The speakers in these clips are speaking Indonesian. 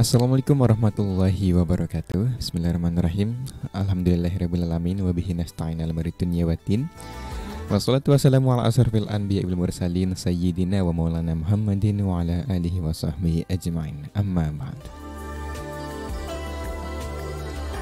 Assalamualaikum warahmatullahi wabarakatuh. Bismillahirrahmanirrahim. Alhamdulillahirrabbilalamin. Wabihi nasta'in al-maritunya watin. Wassalatu wassalamu ala asyrafil anbiya wal mursalin sayyidina wa maulana Muhammadin wa ala alihi wa sahbihi ajma'in. Amma ba'd.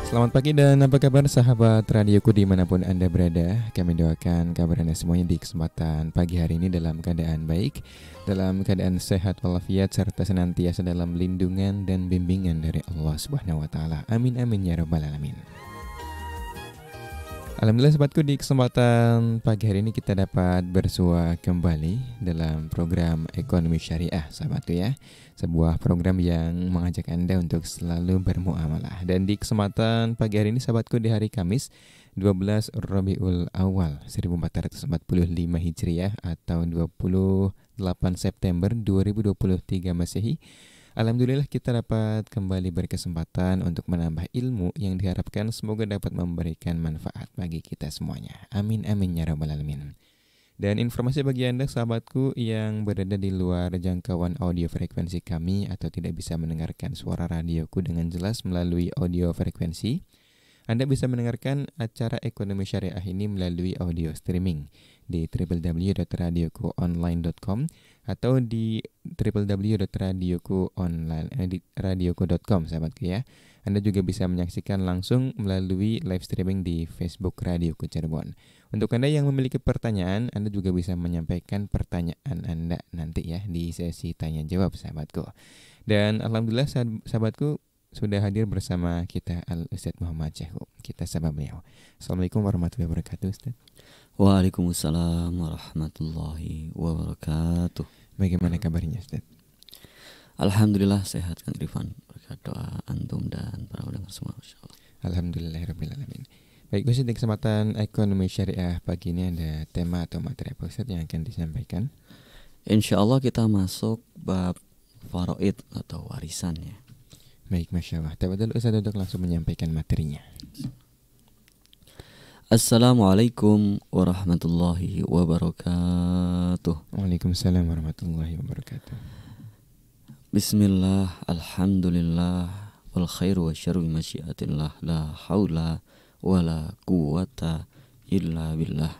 Selamat pagi dan apa kabar sahabat Radioku dimanapun Anda berada. Kami doakan kabar Anda semuanya di kesempatan pagi hari ini dalam keadaan baik, dalam keadaan sehat walafiat, serta senantiasa dalam lindungan dan bimbingan dari Allah Subhanahu wa Ta'ala. Amin amin ya rabbal alamin. Alhamdulillah sahabatku, di kesempatan pagi hari ini kita dapat bersua kembali dalam program Ekonomi Syariah sahabatku ya. Sebuah program yang mengajak Anda untuk selalu bermuamalah. Dan di kesempatan pagi hari ini sahabatku, di hari Kamis 12 Rabiul Awal 1445 Hijriah atau 28 September 2023 Masehi, alhamdulillah kita dapat kembali berkesempatan untuk menambah ilmu yang diharapkan semoga dapat memberikan manfaat bagi kita semuanya. Amin amin ya rabbal alamin. Dan informasi bagi Anda sahabatku yang berada di luar jangkauan audio frekuensi kami atau tidak bisa mendengarkan suara radioku dengan jelas melalui audio frekuensi, Anda bisa mendengarkan acara Ekonomi Syariah ini melalui audio streaming di www.radiokuonline.com atau di www.radioku.com sahabatku ya. Anda juga bisa menyaksikan langsung melalui live streaming di Facebook Radioku Cirebon. Untuk Anda yang memiliki pertanyaan, Anda juga bisa menyampaikan pertanyaan Anda nanti ya di sesi tanya jawab sahabatku. Dan alhamdulillah sahabatku sudah hadir bersama kita Al-Ustadz Muhammad Syekh. Kita sapa beliau. Assalamualaikum warahmatullahi wabarakatuh Ustaz. Waalaikumsalam warahmatullahi wabarakatuh. Bagaimana kabarnya Ustaz? Alhamdulillah sehat Kang Rifan, berkat doa antum dan para ulama semua insyaallah. Alhamdulillahirrabbilalamin. Baik Ustaz, di kesempatan Ekonomi Syariah pagi ini ada tema atau materi apa Ustaz yang akan disampaikan? Insyaallah kita masuk bab faraid atau warisan ya. Baik, Masya Allah. Tafadhal Ustaz untuk langsung menyampaikan materinya. Assalamualaikum warahmatullahi wabarakatuh. Waalaikumsalam warahmatullahi wabarakatuh. Bismillah, alhamdulillah, wal khairu wa syarru bi masyiatillah, la haula wa la quwata illa billah.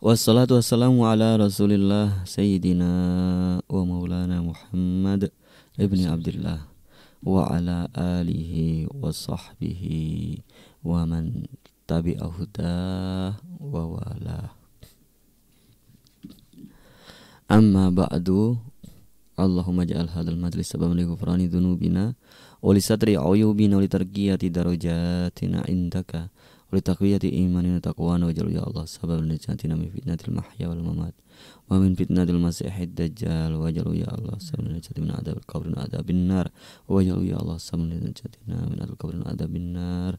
Wassalatu wassalamu ala rasulillah sayyidina wa maulana Muhammad ibni Abdillah wa ala alihi wa sahbihi wa man tabi'ahudah wa wala. Amma ba'du. Allahumma ja'al hadal majlis sabab li ghufrani dhunubina wa li satri uyubina wa li tarqiyati darajatina indaka wa li taqwiyati imanina taqwana waj'al ya Allah sabab li jannatina min fitnatil mahya wal mamat wa min fitnatil masihid dajjal waj'al ya Allah sabab li jannatina min adabil qabri wa adabin nar waj'al ya Allah sabab li jannatina min adabil qabri wa adabin nar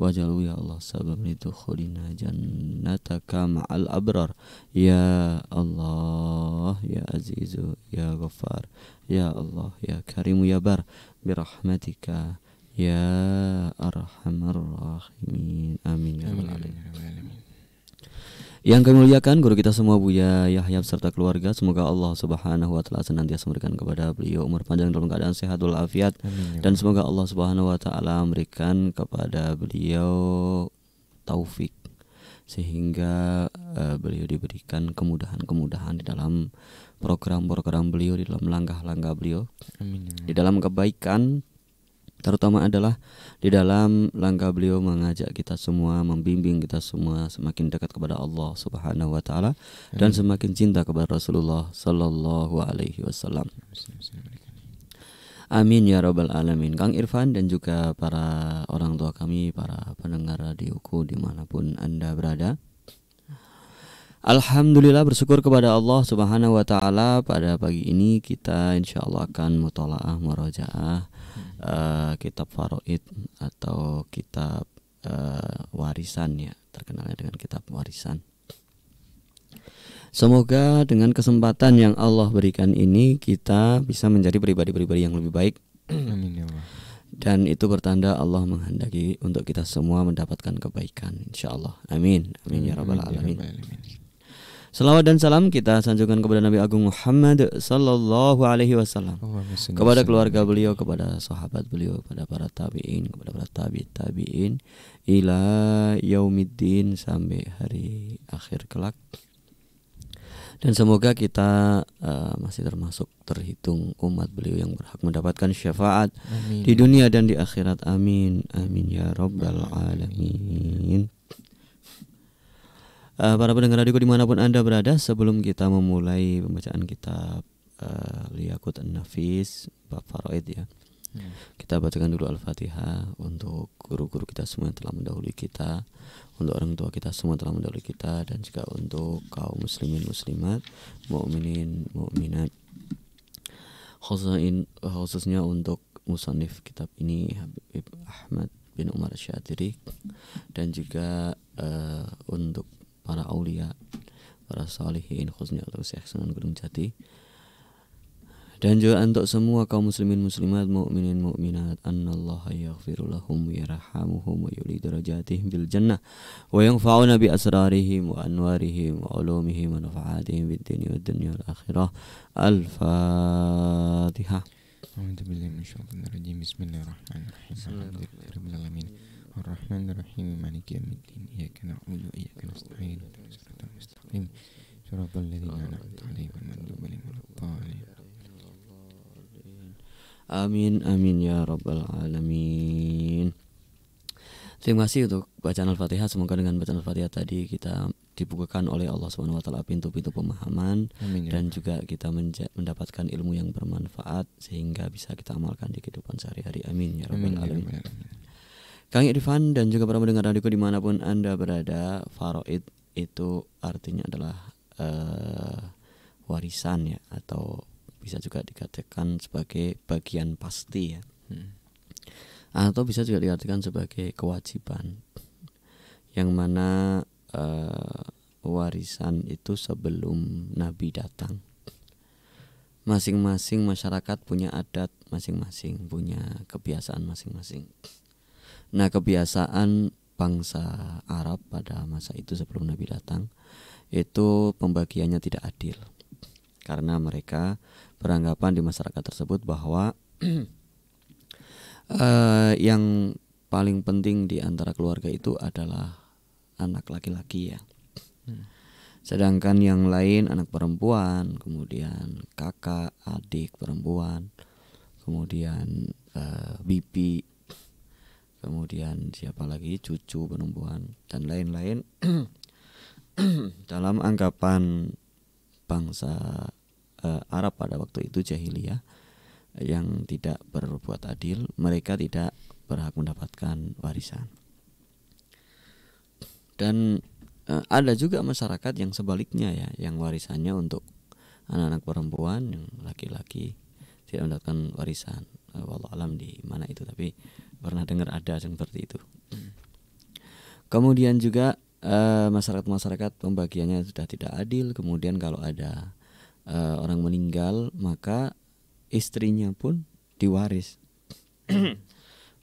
waj'al ya Allah sabab li tukhulina jannataka ma'al abrar ya Allah ya azizu ya ghafar ya Allah ya karim ya bar bi rahmatika ya arhamar rahimin. Amin ya rabbal alamin. Yang kami muliakan guru kita semua Buya Yahya serta keluarga, semoga Allah Subhanahu wa Ta'ala senantiasa memberikan kepada beliau umur panjang dalam keadaan sehat walafiat, dan semoga Allah Subhanahu wa Ta'ala memberikan kepada beliau taufik sehingga beliau diberikan kemudahan-kemudahan di dalam program-program beliau, di dalam langkah-langkah beliau, di dalam kebaikan. Terutama adalah di dalam langkah beliau mengajak kita semua, membimbing kita semua semakin dekat kepada Allah Subhanahu wa Ta'ala dan semakin cinta kepada Rasulullah sallallahu alaihi wasallam. Amin ya rabbal alamin. Kang Irfan dan juga para orang tua kami, para pendengar radioku dimanapun Anda berada, alhamdulillah bersyukur kepada Allah Subhanahu wa Ta'ala. Pada pagi ini kita insya Allah akan mutolaah, murojaah kitab faraid atau kitab warisan ya, terkenalnya dengan kitab warisan. Semoga dengan kesempatan yang Allah berikan ini kita bisa menjadi pribadi-pribadi yang lebih baik. Amin ya Allah. Dan itu bertanda Allah menghendaki untuk kita semua mendapatkan kebaikan insyaallah. Amin amin ya rabbal alamin. Selawat dan salam kita sanjungkan kepada Nabi Agung Muhammad Sallallahu Alaihi Wasallam, kepada keluarga beliau, kepada sahabat beliau, kepada para tabi'in, kepada para tabi'in ila yaumiddin, sampai hari akhir kelak. Dan semoga kita masih termasuk terhitung umat beliau yang berhak mendapatkan syafaat di dunia dan di akhirat. Amin. Amin ya rabbal alamin. Para pendengar Radioku dimanapun Anda berada, sebelum kita memulai pembacaan kitab Liyaqut An-Nafis bab Faraid ya, kita bacakan dulu Al-Fatihah untuk guru-guru kita semua yang telah mendahului kita, untuk orang tua kita semua telah mendahului kita, dan juga untuk kaum muslimin muslimat, mukminin mukminat, khususnya untuk musannif kitab ini Habib Ahmad bin Umar Syadiri, dan juga untuk para aulia, para salihin, khususnya untuk Syekh Sunan Gunung Jati, dan juga untuk semua kaum muslimin muslimat, mukminin mukminat, annallaha yaghfiru lahum wa yarhamuhum wa yu'li darajatihim bil jannah wa yanfa'una bi asrarihim wa anwarihim wa ulumihim wa nafa'atihim bid din wa dunya wal akhirah. Al-Fatihah. A'udzu billahi minasyaitonir rajim. Bismillahirrahmanirrahim. Alhamdulillahirabbil alamin. Arrahmanir rahim. Maliki yaumiddin. Iyyaka na'budu wa iyyaka nasta'in. Ihdinas siratal mustaqim. Shiratal ladzina an'amta 'alaihim ghairil maghdubi 'alaihim. Amin amin ya rabbal alamin. Terima kasih untuk bacaan Al-Fatihah. Semoga dengan bacaan Al-Fatihah tadi kita dibukakan oleh Allah Subhanahu wa taala pintu-pintu pemahaman, amin, ya, dan juga kita mendapatkan ilmu yang bermanfaat sehingga bisa kita amalkan di kehidupan sehari-hari. Amin ya rabbal alamin. Ya, Kang Irfan dan juga para pendengar Radioku dimanapun Anda berada, Faraid itu artinya adalah warisan ya, atau bisa juga dikatakan sebagai bagian pasti ya. Atau bisa juga diartikan sebagai kewajiban, yang mana warisan itu sebelum Nabi datang, masing-masing masyarakat punya adat masing-masing, punya kebiasaan masing-masing. Nah, kebiasaan bangsa Arab pada masa itu sebelum Nabi datang itu pembagiannya tidak adil, karena mereka beranggapan di masyarakat tersebut bahwa yang paling penting di antara keluarga itu adalah anak laki-laki ya, sedangkan yang lain anak perempuan, kemudian kakak, adik perempuan, kemudian bibi, kemudian siapa lagi, cucu perempuan, dan lain-lain. Dalam anggapan bangsa Arab pada waktu itu jahiliyah yang tidak berbuat adil, mereka tidak berhak mendapatkan warisan. Dan ada juga masyarakat yang sebaliknya ya, yang warisannya untuk anak-anak perempuan, yang laki-laki tidak mendapatkan warisan. Wallahu alam di mana itu, tapi pernah dengar ada yang seperti itu. Kemudian juga masyarakat-masyarakat pembagiannya sudah tidak adil. Kemudian kalau ada orang meninggal, maka istrinya pun diwaris,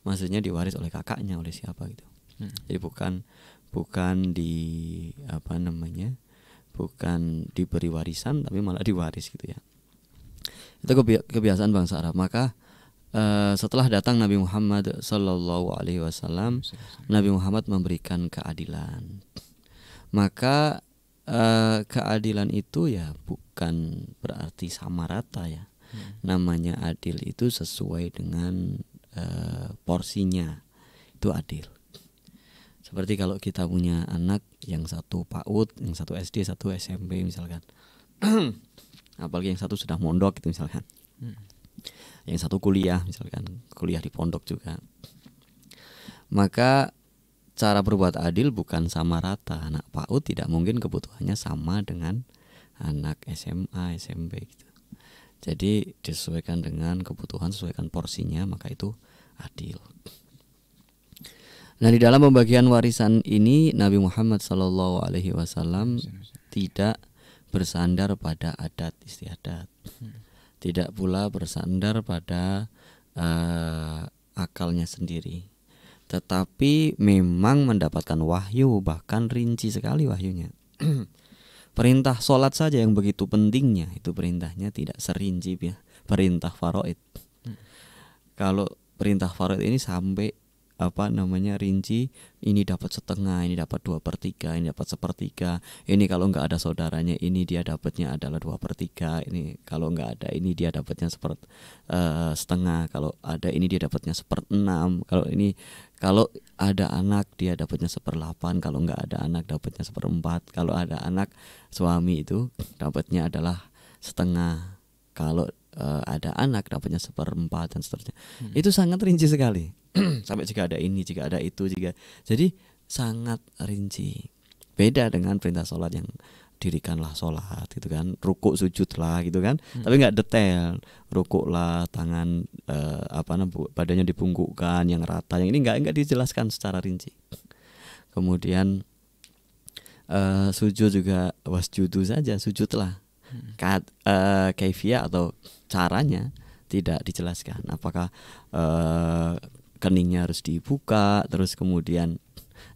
maksudnya diwaris oleh kakaknya, oleh siapa gitu. Jadi bukan di apa namanya, bukan diberi warisan, tapi malah diwaris gitu ya. Itu kebiasaan bangsa Arab. Maka setelah datang Nabi Muhammad Sallallahu Alaihi Wasallam, Nabi Muhammad memberikan keadilan. Maka keadilan itu ya bukan berarti sama rata ya. Namanya adil itu sesuai dengan porsinya, itu adil. Seperti kalau kita punya anak yang satu PAUD, yang satu SD, satu SMP misalkan, apalagi yang satu sudah mondok gitu misalkan, yang satu kuliah misalkan, kuliah di pondok juga, maka cara berbuat adil bukan sama rata. Anak PAUD tidak mungkin kebutuhannya sama dengan anak SMA, SMP gitu. Jadi disesuaikan dengan kebutuhan, sesuaikan porsinya, maka itu adil. Nah, di dalam pembagian warisan ini Nabi Muhammad Sallallahu Alaihi Wasallam tidak bersandar pada adat istiadat, tidak pula bersandar pada akalnya sendiri, tetapi memang mendapatkan wahyu, bahkan rinci sekali wahyunya. Perintah sholat saja yang begitu pentingnya, itu perintahnya tidak serinci ya, perintah faraid. Kalau perintah faraid ini sampai apa namanya rinci, ini dapat setengah, ini dapat 2/3, ini dapat 1/3, ini kalau nggak ada saudaranya ini dia dapatnya adalah 2/3, ini kalau nggak ada ini dia dapatnya setengah, kalau ada ini dia dapatnya 1/6, kalau ini kalau ada anak dia dapatnya 1/8, kalau nggak ada anak dapatnya 1/4, kalau ada anak suami itu dapatnya adalah setengah, kalau ada anak dapatnya 1/4 dan seterusnya. Itu sangat rinci sekali. Sampai jika ada ini, jika ada itu, jika, jadi sangat rinci. Beda dengan perintah sholat yang dirikanlah sholat gitu kan, rukuk sujudlah gitu kan, tapi nggak detail. Rukuklah, tangan badannya dibungkukkan, yang rata, yang ini nggak dijelaskan secara rinci. Kemudian sujud juga wasjudu saja, sujudlah. Kaifiyah atau caranya tidak dijelaskan. Apakah keningnya harus dibuka, terus kemudian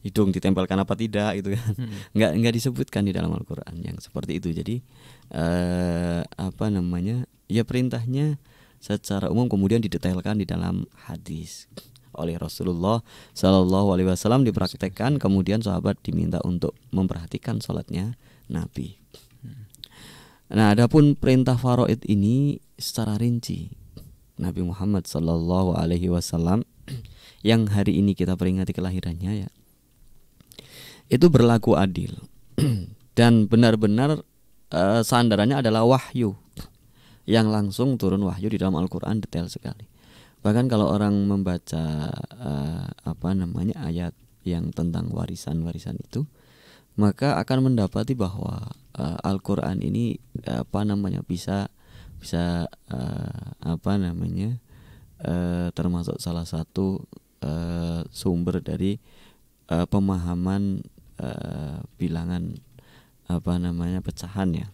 hidung ditempelkan apa tidak gitu kan? Nggak disebutkan di dalam Al-Quran yang seperti itu. Jadi ya perintahnya secara umum kemudian didetailkan di dalam hadis oleh Rasulullah Shallallahu Alaihi Wasallam, dipraktekkan, kemudian sahabat diminta untuk memperhatikan sholatnya Nabi. Nah, adapun perintah faraid ini secara rinci, Nabi Muhammad Shallallahu Alaihi Wasallam yang hari ini kita peringati kelahirannya ya, itu berlaku adil dan benar-benar sandarannya adalah wahyu yang langsung turun, wahyu di dalam Al-Quran detail sekali. Bahkan kalau orang membaca ayat yang tentang warisan-warisan itu, maka akan mendapati bahwa Al-Quran ini bisa termasuk salah satu sumber dari pemahaman bilangan pecahan ya,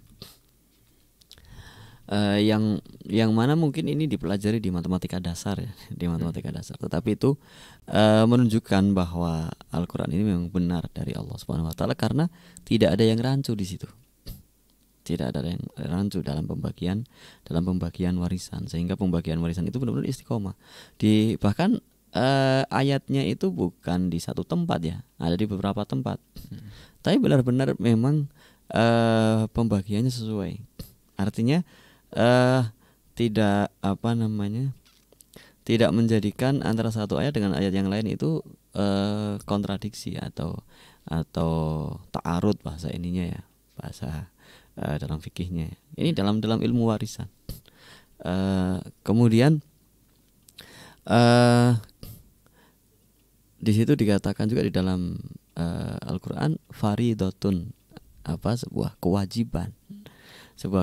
yang mana mungkin ini dipelajari di matematika dasar ya, di matematika dasar. Tetapi itu menunjukkan bahwa Al-Quran ini memang benar dari Allah Subhanahu Wa Taala, karena tidak ada yang rancu di situ. Tidak ada yang rancu dalam pembagian warisan, sehingga pembagian warisan itu benar-benar istiqomah. Bahkan ayatnya itu bukan di satu tempat ya, ada di beberapa tempat. Tapi benar-benar memang pembagiannya sesuai. Artinya tidak menjadikan antara satu ayat dengan ayat yang lain itu kontradiksi atau ta'arud bahasa ininya ya, bahasa dalam fikihnya ini, dalam ilmu warisan. Kemudian di situ dikatakan juga di dalam Al-Quran, faridatun, sebuah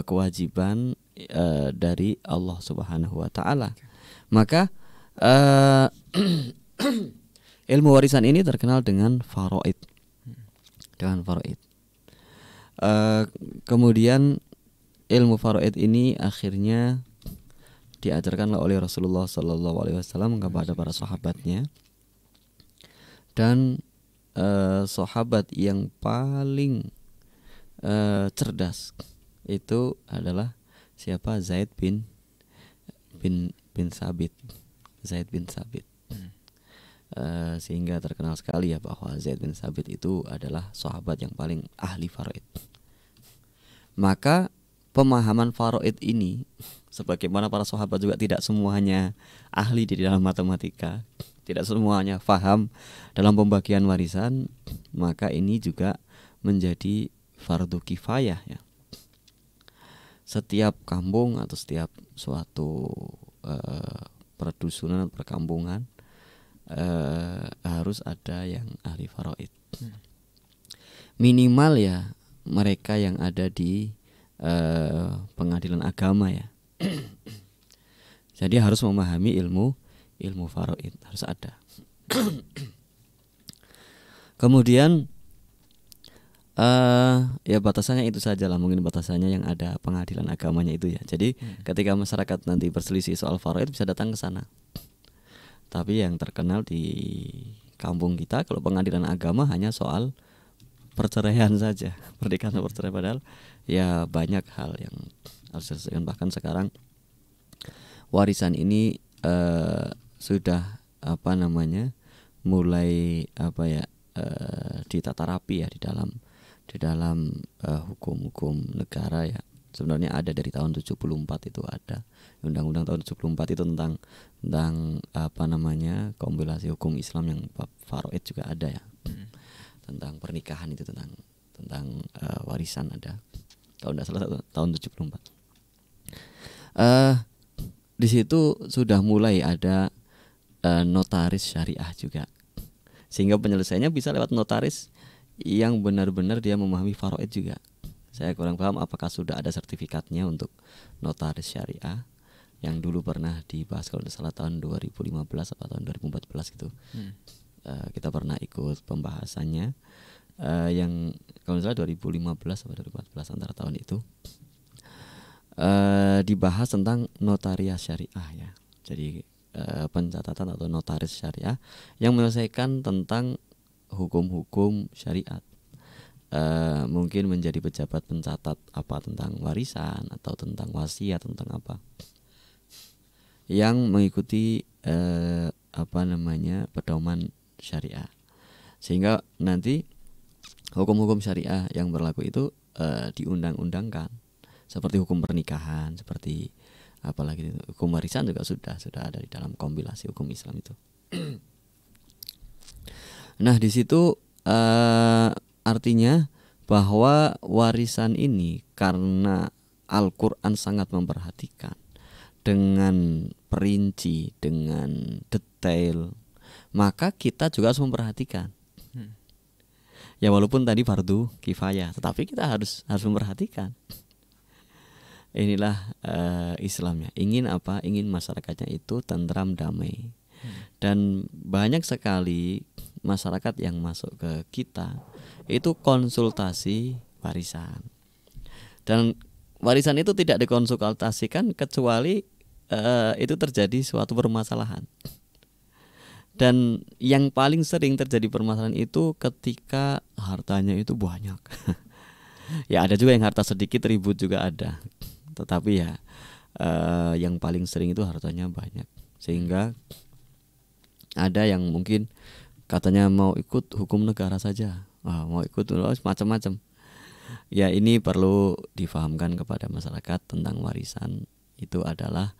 kewajiban dari Allah Subhanahu Wa Taala. Maka ilmu warisan ini terkenal dengan faraid, kemudian ilmu faraid ini akhirnya diajarkanlah oleh Rasulullah Shallallahu Alaihi Wasallam kepada para sahabatnya, dan sahabat yang paling cerdas itu adalah siapa? Zaid bin Sabit. Sehingga terkenal sekali ya bahwa Zaid bin Sabit itu adalah sahabat yang paling ahli faraid. Maka pemahaman faraid ini, sebagaimana para sahabat juga tidak semuanya ahli di dalam matematika, tidak semuanya faham dalam pembagian warisan, maka ini juga menjadi fardu kifayah ya. Setiap kampung atau setiap suatu perdusunan atau perkampungan harus ada yang ahli faraid. Minimal ya mereka yang ada di pengadilan agama ya. Jadi harus memahami ilmu faraid, harus ada. Kemudian ya batasannya itu sajalah, mungkin batasannya yang ada pengadilan agamanya itu ya. Jadi ketika masyarakat nanti berselisih soal faraid bisa datang ke sana. Tapi yang terkenal di kampung kita kalau pengadilan agama hanya soal perceraian saja, pernikahan perceraian, padahal ya banyak hal yang harus diselesaikan. Bahkan sekarang warisan ini sudah apa namanya mulai apa ya ditata rapi ya di dalam hukum-hukum negara ya. Sebenarnya ada dari tahun 74 itu ada undang-undang tahun 74 itu tentang apa namanya kompilasi hukum Islam yang bab Faraid juga ada ya. Tentang pernikahan itu tentang warisan ada kalau tidak salah tahun 74. Di situ sudah mulai ada notaris syariah juga, sehingga penyelesaiannya bisa lewat notaris yang benar-benar dia memahami faraid juga. Saya kurang paham apakah sudah ada sertifikatnya untuk notaris syariah yang dulu pernah dibahas kalau tidak salah tahun 2015 atau tahun 2014 gitu. Kita pernah ikut pembahasannya yang kalau nggak salah 2015 atau 2014 antara tahun itu dibahas tentang notariat syariah ya. Jadi pencatatan atau notaris syariah yang menyelesaikan tentang hukum-hukum syariat, mungkin menjadi pejabat pencatat apa tentang warisan atau tentang wasiat tentang apa yang mengikuti apa namanya pedoman syariah, sehingga nanti hukum-hukum syariah yang berlaku itu diundang-undangkan seperti hukum pernikahan, seperti apalagi itu, hukum warisan juga sudah ada di dalam kompilasi hukum Islam itu. Nah di situ artinya bahwa warisan ini karena Al-Quran sangat memperhatikan dengan perinci, dengan detail, maka kita juga harus memperhatikan. Ya walaupun tadi fardu kifayah, tetapi kita harus memperhatikan. Inilah Islamnya. Ingin apa? Ingin masyarakatnya itu tentram damai. Dan banyak sekali masyarakat yang masuk ke kita itu konsultasi warisan. Dan warisan itu tidak dikonsultasikan kecuali itu terjadi suatu permasalahan. Dan yang paling sering terjadi permasalahan itu ketika hartanya itu banyak. Ya ada juga yang harta sedikit ribut juga ada. Tetapi ya yang paling sering itu hartanya banyak. Sehingga ada yang mungkin katanya mau ikut hukum negara saja, mau ikut macam-macam. Ya ini perlu difahamkan kepada masyarakat tentang warisan itu adalah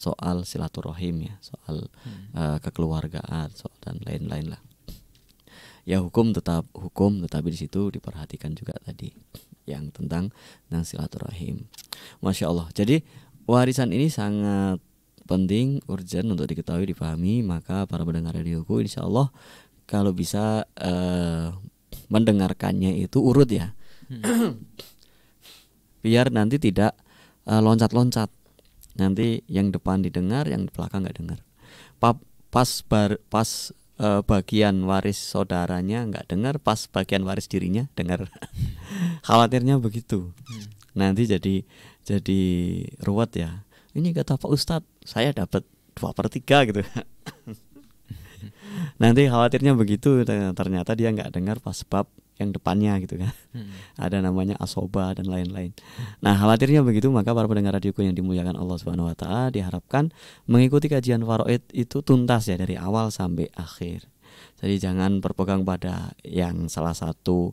soal silaturahim ya, soal kekeluargaan, soal dan lain-lain lah. Ya hukum tetap hukum, tetapi di situ diperhatikan juga tadi yang tentang silaturahim. Masya Allah. Jadi warisan ini sangat penting, urgent untuk diketahui, dipahami. Maka para pendengar radioku, insya Allah kalau bisa mendengarkannya itu urut ya, biar nanti tidak loncat-loncat. Nanti yang depan didengar, yang belakang nggak dengar. Pas bagian waris saudaranya nggak dengar, pas bagian waris dirinya dengar. Khawatirnya begitu. Nanti jadi ruwet ya. Ini kata Pak Ustadz, saya dapat 2/3 gitu. Nanti khawatirnya begitu. Ternyata dia nggak dengar pas bab yang depannya gitu kan. Ada namanya asoba dan lain-lain. Nah khawatirnya begitu, maka para pendengar radioku yang dimuliakan Allah SWT, diharapkan mengikuti kajian faraid itu tuntas ya, dari awal sampai akhir. Jadi jangan berpegang pada yang salah satu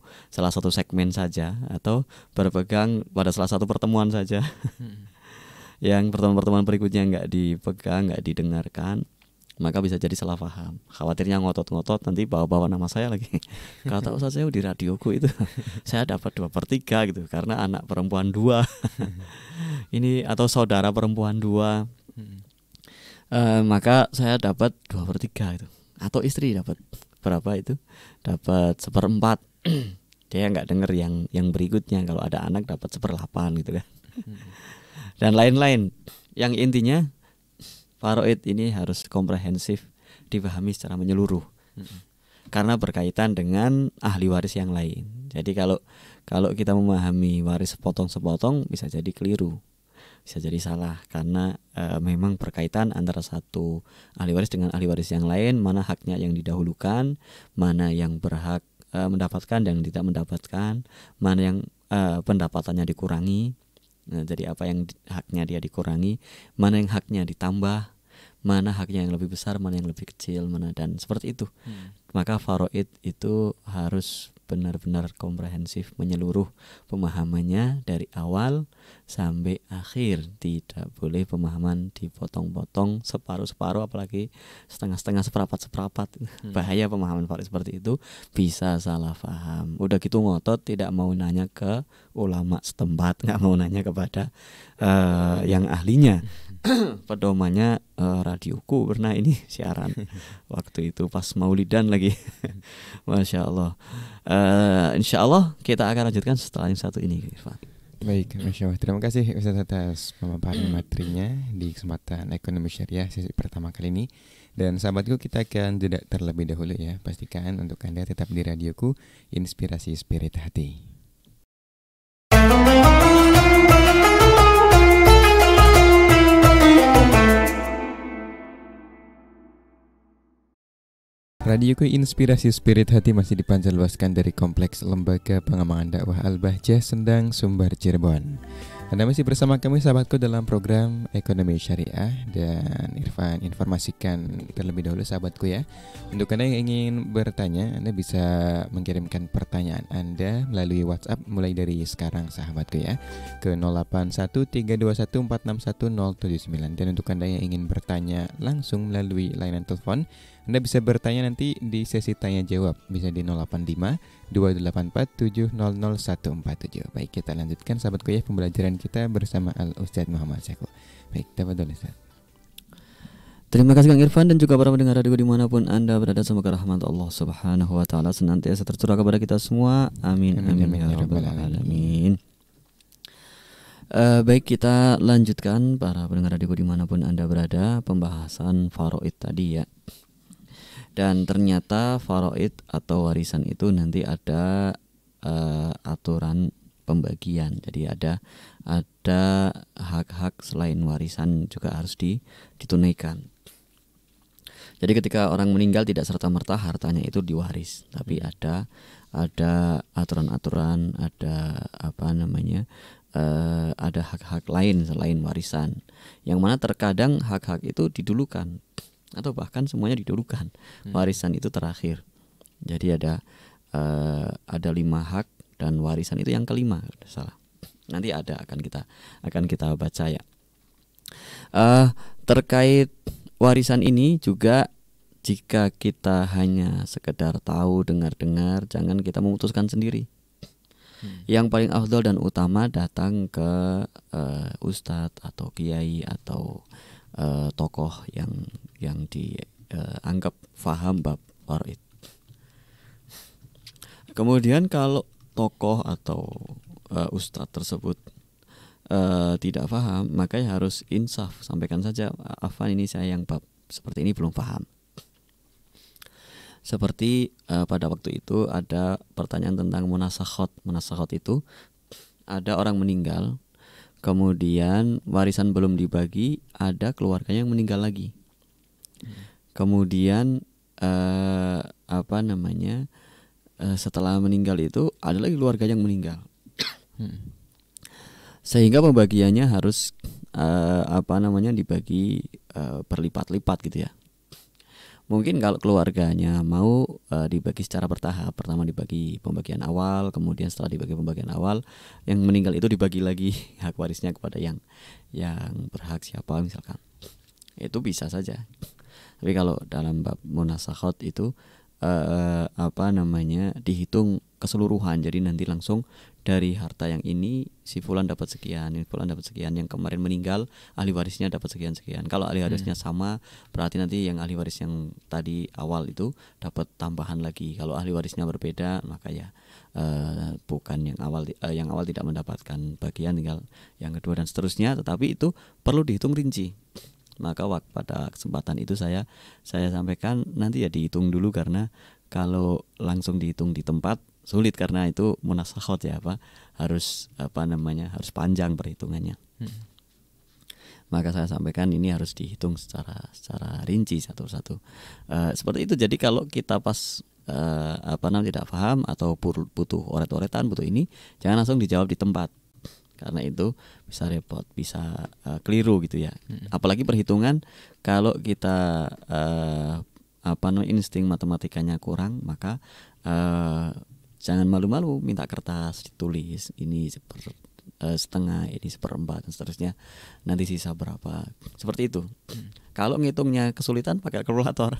segmen saja, atau berpegang pada salah satu pertemuan saja. Yang pertemuan-pertemuan berikutnya nggak dipegang, nggak didengarkan, maka bisa jadi salah paham. Khawatirnya ngotot-ngotot, nanti bawa-bawa nama saya lagi. Kata Ustaz saya di radioku itu saya dapat 2/3 gitu, karena anak perempuan 2. Ini atau saudara perempuan 2, maka saya dapat 2/3 gitu. Atau istri dapat berapa itu? Dapat 1/4. Dia nggak dengar yang berikutnya. Kalau ada anak dapat 1/8 gitu kan. Dan lain-lain. Yang intinya faraid ini harus komprehensif, dipahami secara menyeluruh, karena berkaitan dengan ahli waris yang lain. Jadi kalau kita memahami waris sepotong-sepotong, bisa jadi keliru, bisa jadi salah, karena memang berkaitan antara satu ahli waris dengan ahli waris yang lain. Mana haknya yang didahulukan, mana yang berhak mendapatkan dan tidak mendapatkan, mana yang pendapatannya dikurangi, jadi apa yang haknya dia dikurangi, mana yang haknya ditambah, mana haknya yang lebih besar, mana yang lebih kecil, mana, dan seperti itu. Maka faraid itu harus benar-benar komprehensif, menyeluruh pemahamannya dari awal sampai akhir. Tidak boleh pemahaman dipotong-potong separuh-separuh, apalagi setengah-setengah, seperapat-seperapat. Bahaya pemahaman faraid seperti itu, bisa salah paham. Udah gitu ngotot, tidak mau nanya ke ulama setempat, nggak mau nanya kepada yang ahlinya. Pedomannya Radioku, pernah ini siaran waktu itu pas maulidan lagi. Masya Allah. Insya Allah kita akan lanjutkan setelah yang satu ini, Irfan. Baik, Masya Allah. Terima kasih Ustaz atas pemaparan materinya di kesempatan Ekonomi Syariah sesi pertama kali ini. Dan sahabatku, kita akan jeda terlebih dahulu ya. Pastikan untuk Anda tetap di Radioku, Inspirasi Spirit Hati. Radioku Inspirasi Spirit Hati masih dipancarluaskan dari Kompleks Lembaga Pengembangan Dakwah Al-Bahjah, Sendang, Sumbar, Cirebon. Anda masih bersama kami sahabatku dalam program Ekonomi Syariah, dan Irfan informasikan terlebih dahulu sahabatku ya. Untuk Anda yang ingin bertanya, Anda bisa mengirimkan pertanyaan Anda melalui WhatsApp mulai dari sekarang sahabatku ya, ke 081321461079. Dan untuk Anda yang ingin bertanya langsung melalui layanan telepon, Anda bisa bertanya nanti di sesi tanya jawab, bisa di 085284700147. Baik, kita lanjutkan sahabatku ya pembelajaran kita bersama Al Ustadz Muhammad Syekh. Baik, tafadhol Ustadz. Terima kasih Kang Irfan dan juga para pendengar radio dimanapun Anda berada. Semoga rahmat Allah Subhanahu wa taala senantiasa tercurah kepada kita semua. Amin amin, amin ya rabbal alamin. Baik, kita lanjutkan para pendengar radio dimanapun Anda berada, pembahasan faraid tadi ya. Dan ternyata faraid atau warisan itu nanti ada aturan pembagian. Jadi ada hak-hak selain warisan juga harus ditunaikan. Jadi ketika orang meninggal tidak serta-merta hartanya itu diwaris, tapi ada aturan-aturan, ada apa namanya? Ada hak-hak lain selain warisan. Yang mana terkadang hak-hak itu didulukan, atau bahkan semuanya didulukan, warisan itu terakhir. Jadi ada 5 hak dan warisan itu yang kelima, salah. Nanti akan kita baca ya. Terkait warisan ini juga, jika kita hanya sekedar tahu, dengar-dengar, jangan kita memutuskan sendiri. Yang paling afdol dan utama datang ke ustadz atau kiai atau tokoh yang dianggap faham bab faraid. Kemudian kalau tokoh atau ustadz tersebut tidak faham, maka harus insaf, sampaikan saja, afan ini saya yang bab seperti ini belum faham. Seperti pada waktu itu ada pertanyaan tentang munasakhot. Munasakhot itu ada orang meninggal, kemudian warisan belum dibagi, ada keluarganya yang meninggal lagi. Kemudian setelah meninggal itu ada lagi keluarga yang meninggal. Sehingga pembagiannya harus dibagi berlipat-lipat gitu ya. Mungkin kalau keluarganya mau dibagi secara bertahap, pertama dibagi pembagian awal, kemudian setelah dibagi pembagian awal, yang meninggal itu dibagi lagi hak warisnya kepada yang berhak siapa misalkan. Itu bisa saja. Tapi kalau dalam bab munasakhot itu dihitung keseluruhan. Jadi nanti langsung dari harta yang ini si fulan dapat sekian, ini fulan dapat sekian, yang kemarin meninggal ahli warisnya dapat sekian-sekian. Kalau ahli warisnya sama, berarti nanti yang ahli waris yang tadi awal itu dapat tambahan lagi. Kalau ahli warisnya berbeda, maka ya bukan yang awal tidak mendapatkan bagian, tinggal yang kedua dan seterusnya. Tetapi itu perlu dihitung rinci. Maka pada kesempatan itu saya sampaikan nanti ya dihitung dulu, karena kalau langsung dihitung di tempat sulit, karena itu munasakhot ya, harus panjang perhitungannya. maka saya sampaikan ini harus dihitung secara rinci satu-satu. Seperti itu. Jadi kalau kita pas tidak paham atau butuh oret-oretan, butuh ini, jangan langsung dijawab di tempat, karena itu bisa repot, bisa keliru gitu ya. Apalagi perhitungan, kalau kita insting matematikanya kurang, maka jangan malu-malu minta kertas ditulis ini setengah, ini seperempat, dan seterusnya, nanti sisa berapa, seperti itu. Kalau ngitungnya kesulitan, pakai kalkulator.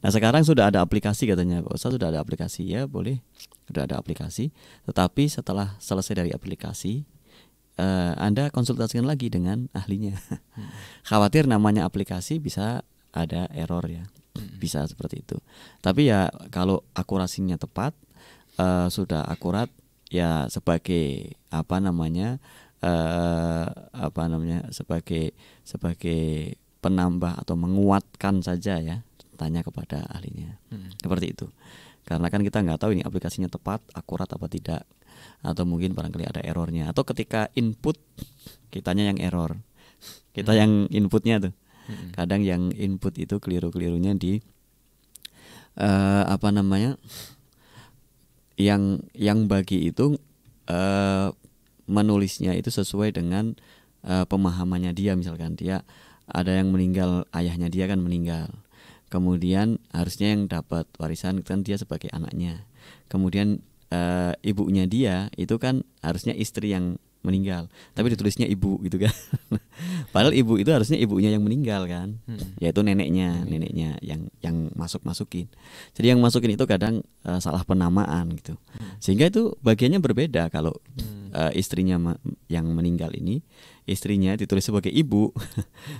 Nah, sekarang sudah ada aplikasi katanya Pak Ustadz, sudah ada aplikasi, ya boleh, sudah ada aplikasi. Tetapi setelah selesai dari aplikasi, Anda konsultasikan lagi dengan ahlinya. Khawatir namanya aplikasi bisa ada error ya, bisa seperti itu. Tapi ya kalau akurasinya tepat, sudah akurat ya, sebagai sebagai penambah atau menguatkan saja ya, tanya kepada ahlinya. Seperti itu. Karena kan kita nggak tahu ini aplikasinya tepat, akurat apa tidak, atau mungkin barangkali ada errornya, atau ketika input kitanya yang error, kita yang inputnya tuh. Kadang yang input itu keliru-kelirunya di yang bagi itu menulisnya itu sesuai dengan pemahamannya dia. Misalkan dia ada yang meninggal, ayahnya dia kan meninggal, kemudian harusnya yang dapat warisan kan dia sebagai anaknya. Kemudian ibunya dia itu kan harusnya istri yang meninggal, tapi ditulisnya ibu gitu kan. Padahal ibu itu harusnya ibunya yang meninggal kan, yaitu neneknya yang masukin. Jadi yang masukin itu kadang salah penamaan gitu, sehingga itu bagiannya berbeda. Kalau istrinya yang meninggal ini, istrinya ditulis sebagai ibu,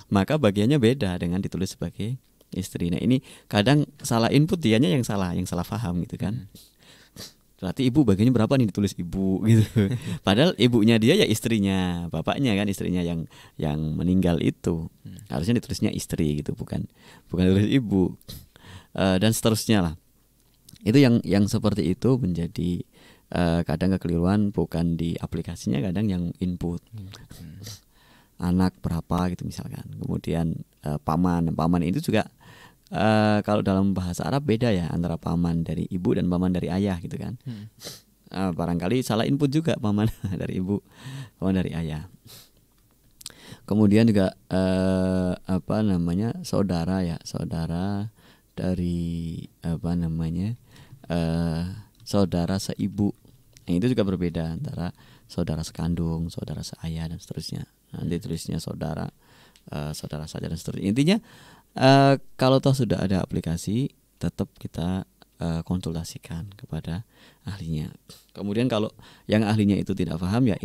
maka bagiannya beda dengan ditulis sebagai istri. Nah, ini kadang salah input, dianya yang salah paham gitu kan. Berarti ibu bagiannya berapa nih, ditulis ibu gitu. Padahal ibunya dia ya istrinya, bapaknya kan, istrinya yang meninggal itu. Harusnya ditulisnya istri gitu, bukan ditulis ibu. Dan seterusnya lah. Itu yang seperti itu menjadi kadang kekeliruan, bukan di aplikasinya, kadang yang input. Anak berapa gitu misalkan. Kemudian paman itu juga, kalau dalam bahasa Arab beda ya, antara paman dari ibu dan paman dari ayah gitu kan. Barangkali salah input juga, paman dari ibu, paman dari ayah. Kemudian juga saudara ya, saudara dari saudara seibu. Yang itu juga berbeda antara saudara sekandung, saudara seayah, dan seterusnya. Nanti tulisnya saudara saudara saja, dan seterusnya. Intinya kalau toh sudah ada aplikasi, tetap kita konsultasikan kepada ahlinya. Kemudian kalau yang ahlinya itu tidak paham, ya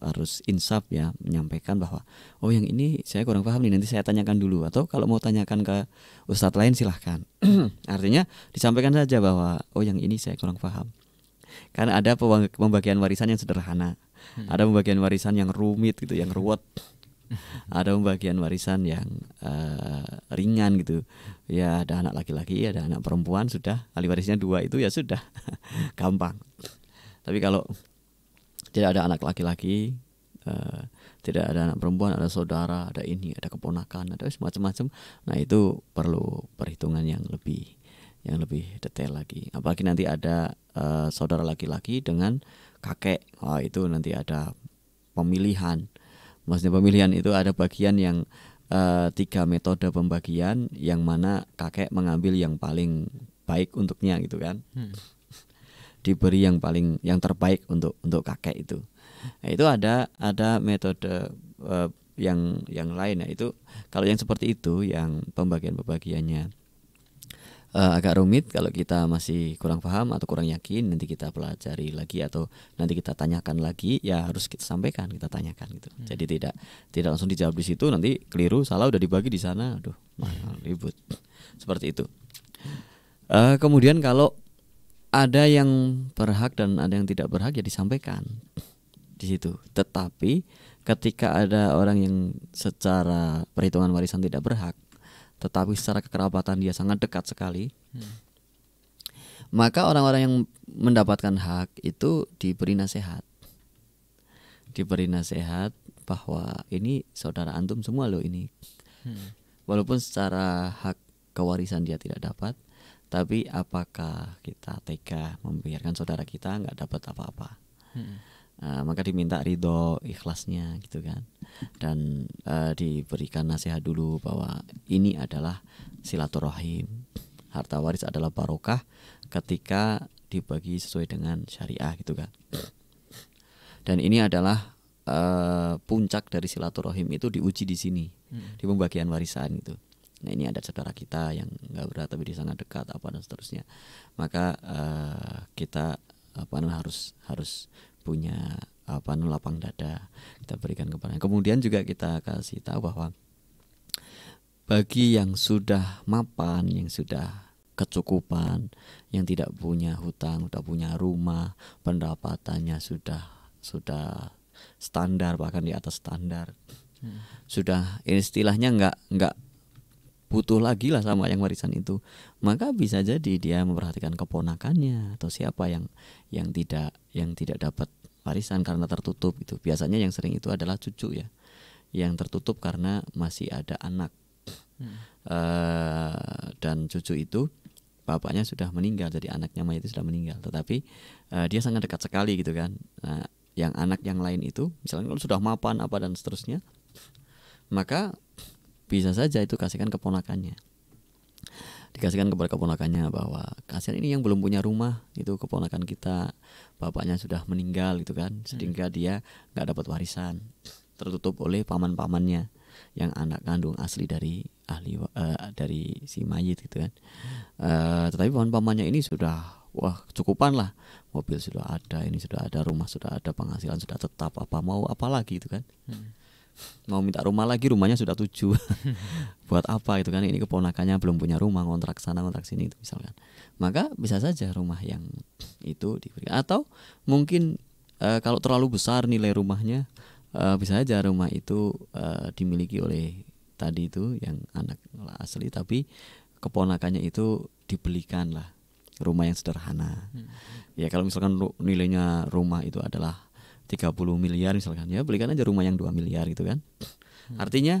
harus insaf ya, menyampaikan bahwa oh yang ini saya kurang paham nih, nanti saya tanyakan dulu, atau kalau mau tanyakan ke ustadz lain silahkan. Artinya disampaikan saja bahwa oh yang ini saya kurang paham. Karena ada pembagian warisan yang sederhana, ada pembagian warisan yang rumit gitu, yang ruwet. Ada pembagian warisan yang ringan gitu ya, ada anak laki-laki, ada anak perempuan, sudah ahli warisnya dua itu ya sudah gampang. Tapi kalau tidak ada anak laki-laki, tidak ada anak perempuan, ada saudara, ada ini, ada keponakan, ada macam-macam, nah itu perlu perhitungan yang lebih detail lagi. Apalagi nanti ada saudara laki-laki dengan kakek, oh, itu nanti ada pemilihan. Maksudnya pemilihan itu ada bagian yang 3 metode pembagian, yang mana kakek mengambil yang paling baik untuknya gitu kan. Diberi yang terbaik untuk kakek itu. Nah, itu ada metode yang lain. Nah, itu kalau yang seperti itu, yang pembagian-pembagiannya agak rumit, kalau kita masih kurang paham atau kurang yakin, nanti kita pelajari lagi atau nanti kita tanyakan lagi ya, harus kita sampaikan, kita tanyakan gitu. Jadi tidak langsung dijawab di situ, nanti keliru, salah, udah dibagi di sana, aduh ribut. Seperti itu. Kemudian kalau ada yang berhak dan ada yang tidak berhak, ya disampaikan di situ. Tetapi ketika ada orang yang secara perhitungan warisan tidak berhak, tetapi secara kekerabatan dia sangat dekat sekali, maka orang-orang yang mendapatkan hak itu diberi nasihat bahwa ini saudara antum semua loh ini. Walaupun secara hak kewarisan dia tidak dapat, tapi apakah kita tega membiarkan saudara kita nggak dapat apa-apa? Maka diminta ridho, ikhlasnya gitu kan, dan diberikan nasihat dulu bahwa ini adalah silaturahim, harta waris adalah barokah ketika dibagi sesuai dengan syariah gitu kan. Dan ini adalah puncak dari silaturahim itu diuji di sini, di pembagian warisan itu. Nah ini ada saudara kita yang nggak berat tapi di sana dekat apa dan seterusnya, maka kita harus punya lapang dada, kita berikan kepada. Kemudian juga kita kasih tahu bahwa bagi yang sudah mapan, yang sudah kecukupan, yang tidak punya hutang, sudah punya rumah, pendapatannya sudah standar bahkan di atas standar, sudah istilahnya nggak butuh lagi lah sama yang warisan itu, maka bisa jadi dia memperhatikan keponakannya atau siapa yang tidak dapat warisan karena tertutup gitu. Biasanya yang sering itu adalah cucu ya, yang tertutup karena masih ada anak. Dan cucu itu bapaknya sudah meninggal, jadi anaknya itu sudah meninggal, tetapi dia sangat dekat sekali gitu kan. Nah, yang anak yang lain itu misalnya kalau sudah mapan apa dan seterusnya, maka bisa saja itu kasihkan keponakannya, dikasihkan kepada keponakannya bahwa kasihan ini yang belum punya rumah, itu keponakan kita bapaknya sudah meninggal gitu kan, sehingga dia nggak dapat warisan, tertutup oleh paman-pamannya yang anak kandung asli dari dari si mayit gitu kan. Tetapi paman-pamannya ini sudah wah cukupan lah, mobil sudah ada, ini sudah ada, rumah sudah ada, penghasilan sudah tetap, apa mau apa lagi gitu kan. Mau minta rumah lagi, rumahnya sudah 7. Buat apa gitu kan, ini keponakannya belum punya rumah, kontrak sana kontrak sini itu misalkan. Maka bisa saja rumah yang itu diberikan, atau mungkin kalau terlalu besar nilai rumahnya, bisa saja rumah itu dimiliki oleh tadi itu yang anak asli, tapi keponakannya itu dibelikan lah rumah yang sederhana. Ya kalau misalkan nilainya rumah itu adalah 30 miliar misalkan, ya belikan aja rumah yang 2 miliar gitu kan. Artinya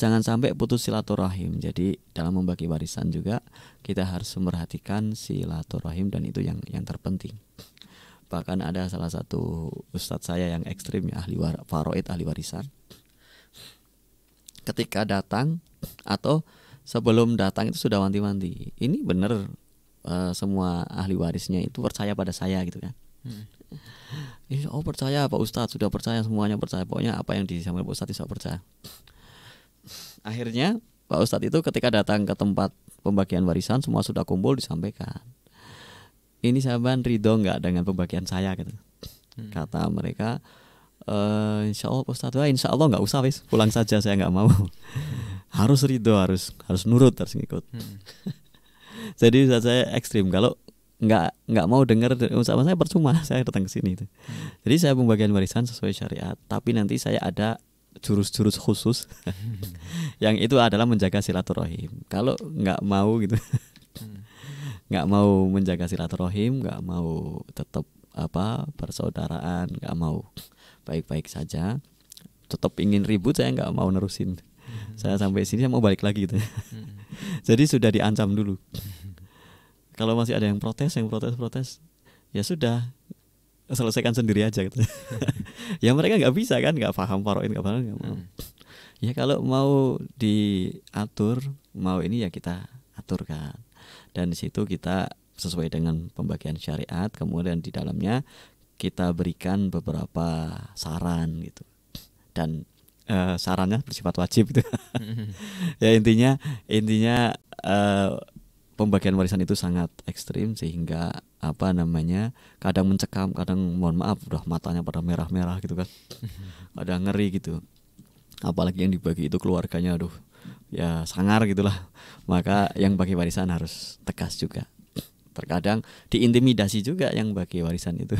jangan sampai putus silaturahim. Jadi dalam membagi warisan juga kita harus memperhatikan silaturahim, dan itu yang terpenting. Bahkan ada salah satu ustadz saya yang ekstrim ya, ahli Faraid, ahli warisan, ketika datang atau sebelum datang itu sudah wanti-wanti, ini benar semua ahli warisnya itu percaya pada saya gitu kan. Oh percaya Pak Ustadz, sudah percaya, semuanya percaya, pokoknya apa yang disampaikan Pak Ustadz bisa percaya. Akhirnya Pak Ustadz itu ketika datang ke tempat pembagian warisan, semua sudah kumpul, disampaikan, ini sahabat ridho nggak dengan pembagian saya gitu. Kata mereka, insya Allah Pak Ustadz, insya Allah nggak usah wis, pulang saja, saya nggak mau. Harus ridho, harus nurut, harus ngikut. Jadi Ustadz saya ekstrim, kalau nggak mau dengar sama saya percuma saya datang ke sini itu. Jadi saya pembagian warisan sesuai syariat, tapi nanti saya ada jurus-jurus khusus yang itu adalah menjaga silaturahim. Kalau nggak mau gitu, nggak mau menjaga silaturahim, nggak mau tetap persaudaraan, nggak mau baik-baik saja, tetap ingin ribut, saya nggak mau nerusin. Saya sampai sini, saya mau balik lagi gitu. Jadi sudah diancam dulu. Kalau masih ada yang protes, ya sudah, selesaikan sendiri aja gitu. Ya mereka nggak bisa kan, nggak paham Faraid, nggak paham, nggak mau. Ya kalau mau diatur, mau ini ya kita aturkan. Dan di situ kita sesuai dengan pembagian syariat, kemudian di dalamnya kita berikan beberapa saran gitu. Dan sarannya bersifat wajib gitu. Ya intinya. Pembagian warisan itu sangat ekstrim sehingga kadang mencekam, kadang mohon maaf udah matanya pada merah-merah gitu kan, ada ngeri gitu. Apalagi yang dibagi itu keluarganya, aduh ya sangar gitulah. Maka yang bagi warisan harus tegas juga. Terkadang diintimidasi juga yang bagi warisan itu.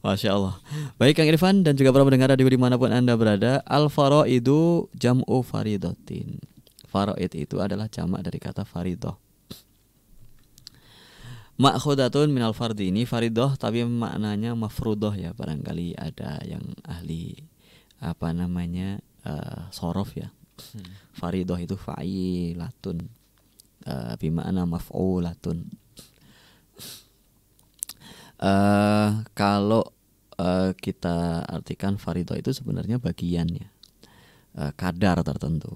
Masya Allah. Baik Kang Irfan dan juga para pendengar radio dimanapun anda berada, al-faraidu jam'u faridotin. Faraid itu adalah jamak dari kata faridoh. Ma'khudatun minal fardi, ini faridoh tapi maknanya mafrudoh ya, barangkali ada yang ahli apa namanya sorof ya. Faridoh itu fa'ilatun bima'na maf'ulatun. Kalau kita artikan faridoh itu sebenarnya bagiannya, kadar tertentu,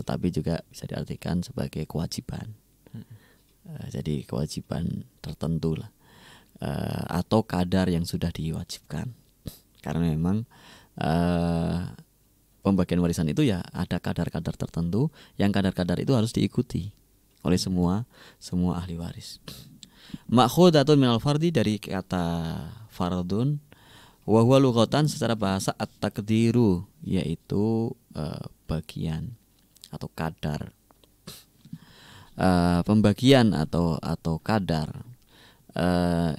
tetapi juga bisa diartikan sebagai kewajiban. Jadi kewajiban tertentu lah, atau kadar yang sudah diwajibkan. Karena memang pembagian warisan itu ya ada kadar-kadar tertentu, yang kadar-kadar itu harus diikuti oleh semua ahli waris. Ma'khudatun minal fardi, dari kata fardun, wa huwa lughatan, secara bahasa at-taqdiru, yaitu bagian atau kadar. Pembagian atau kadar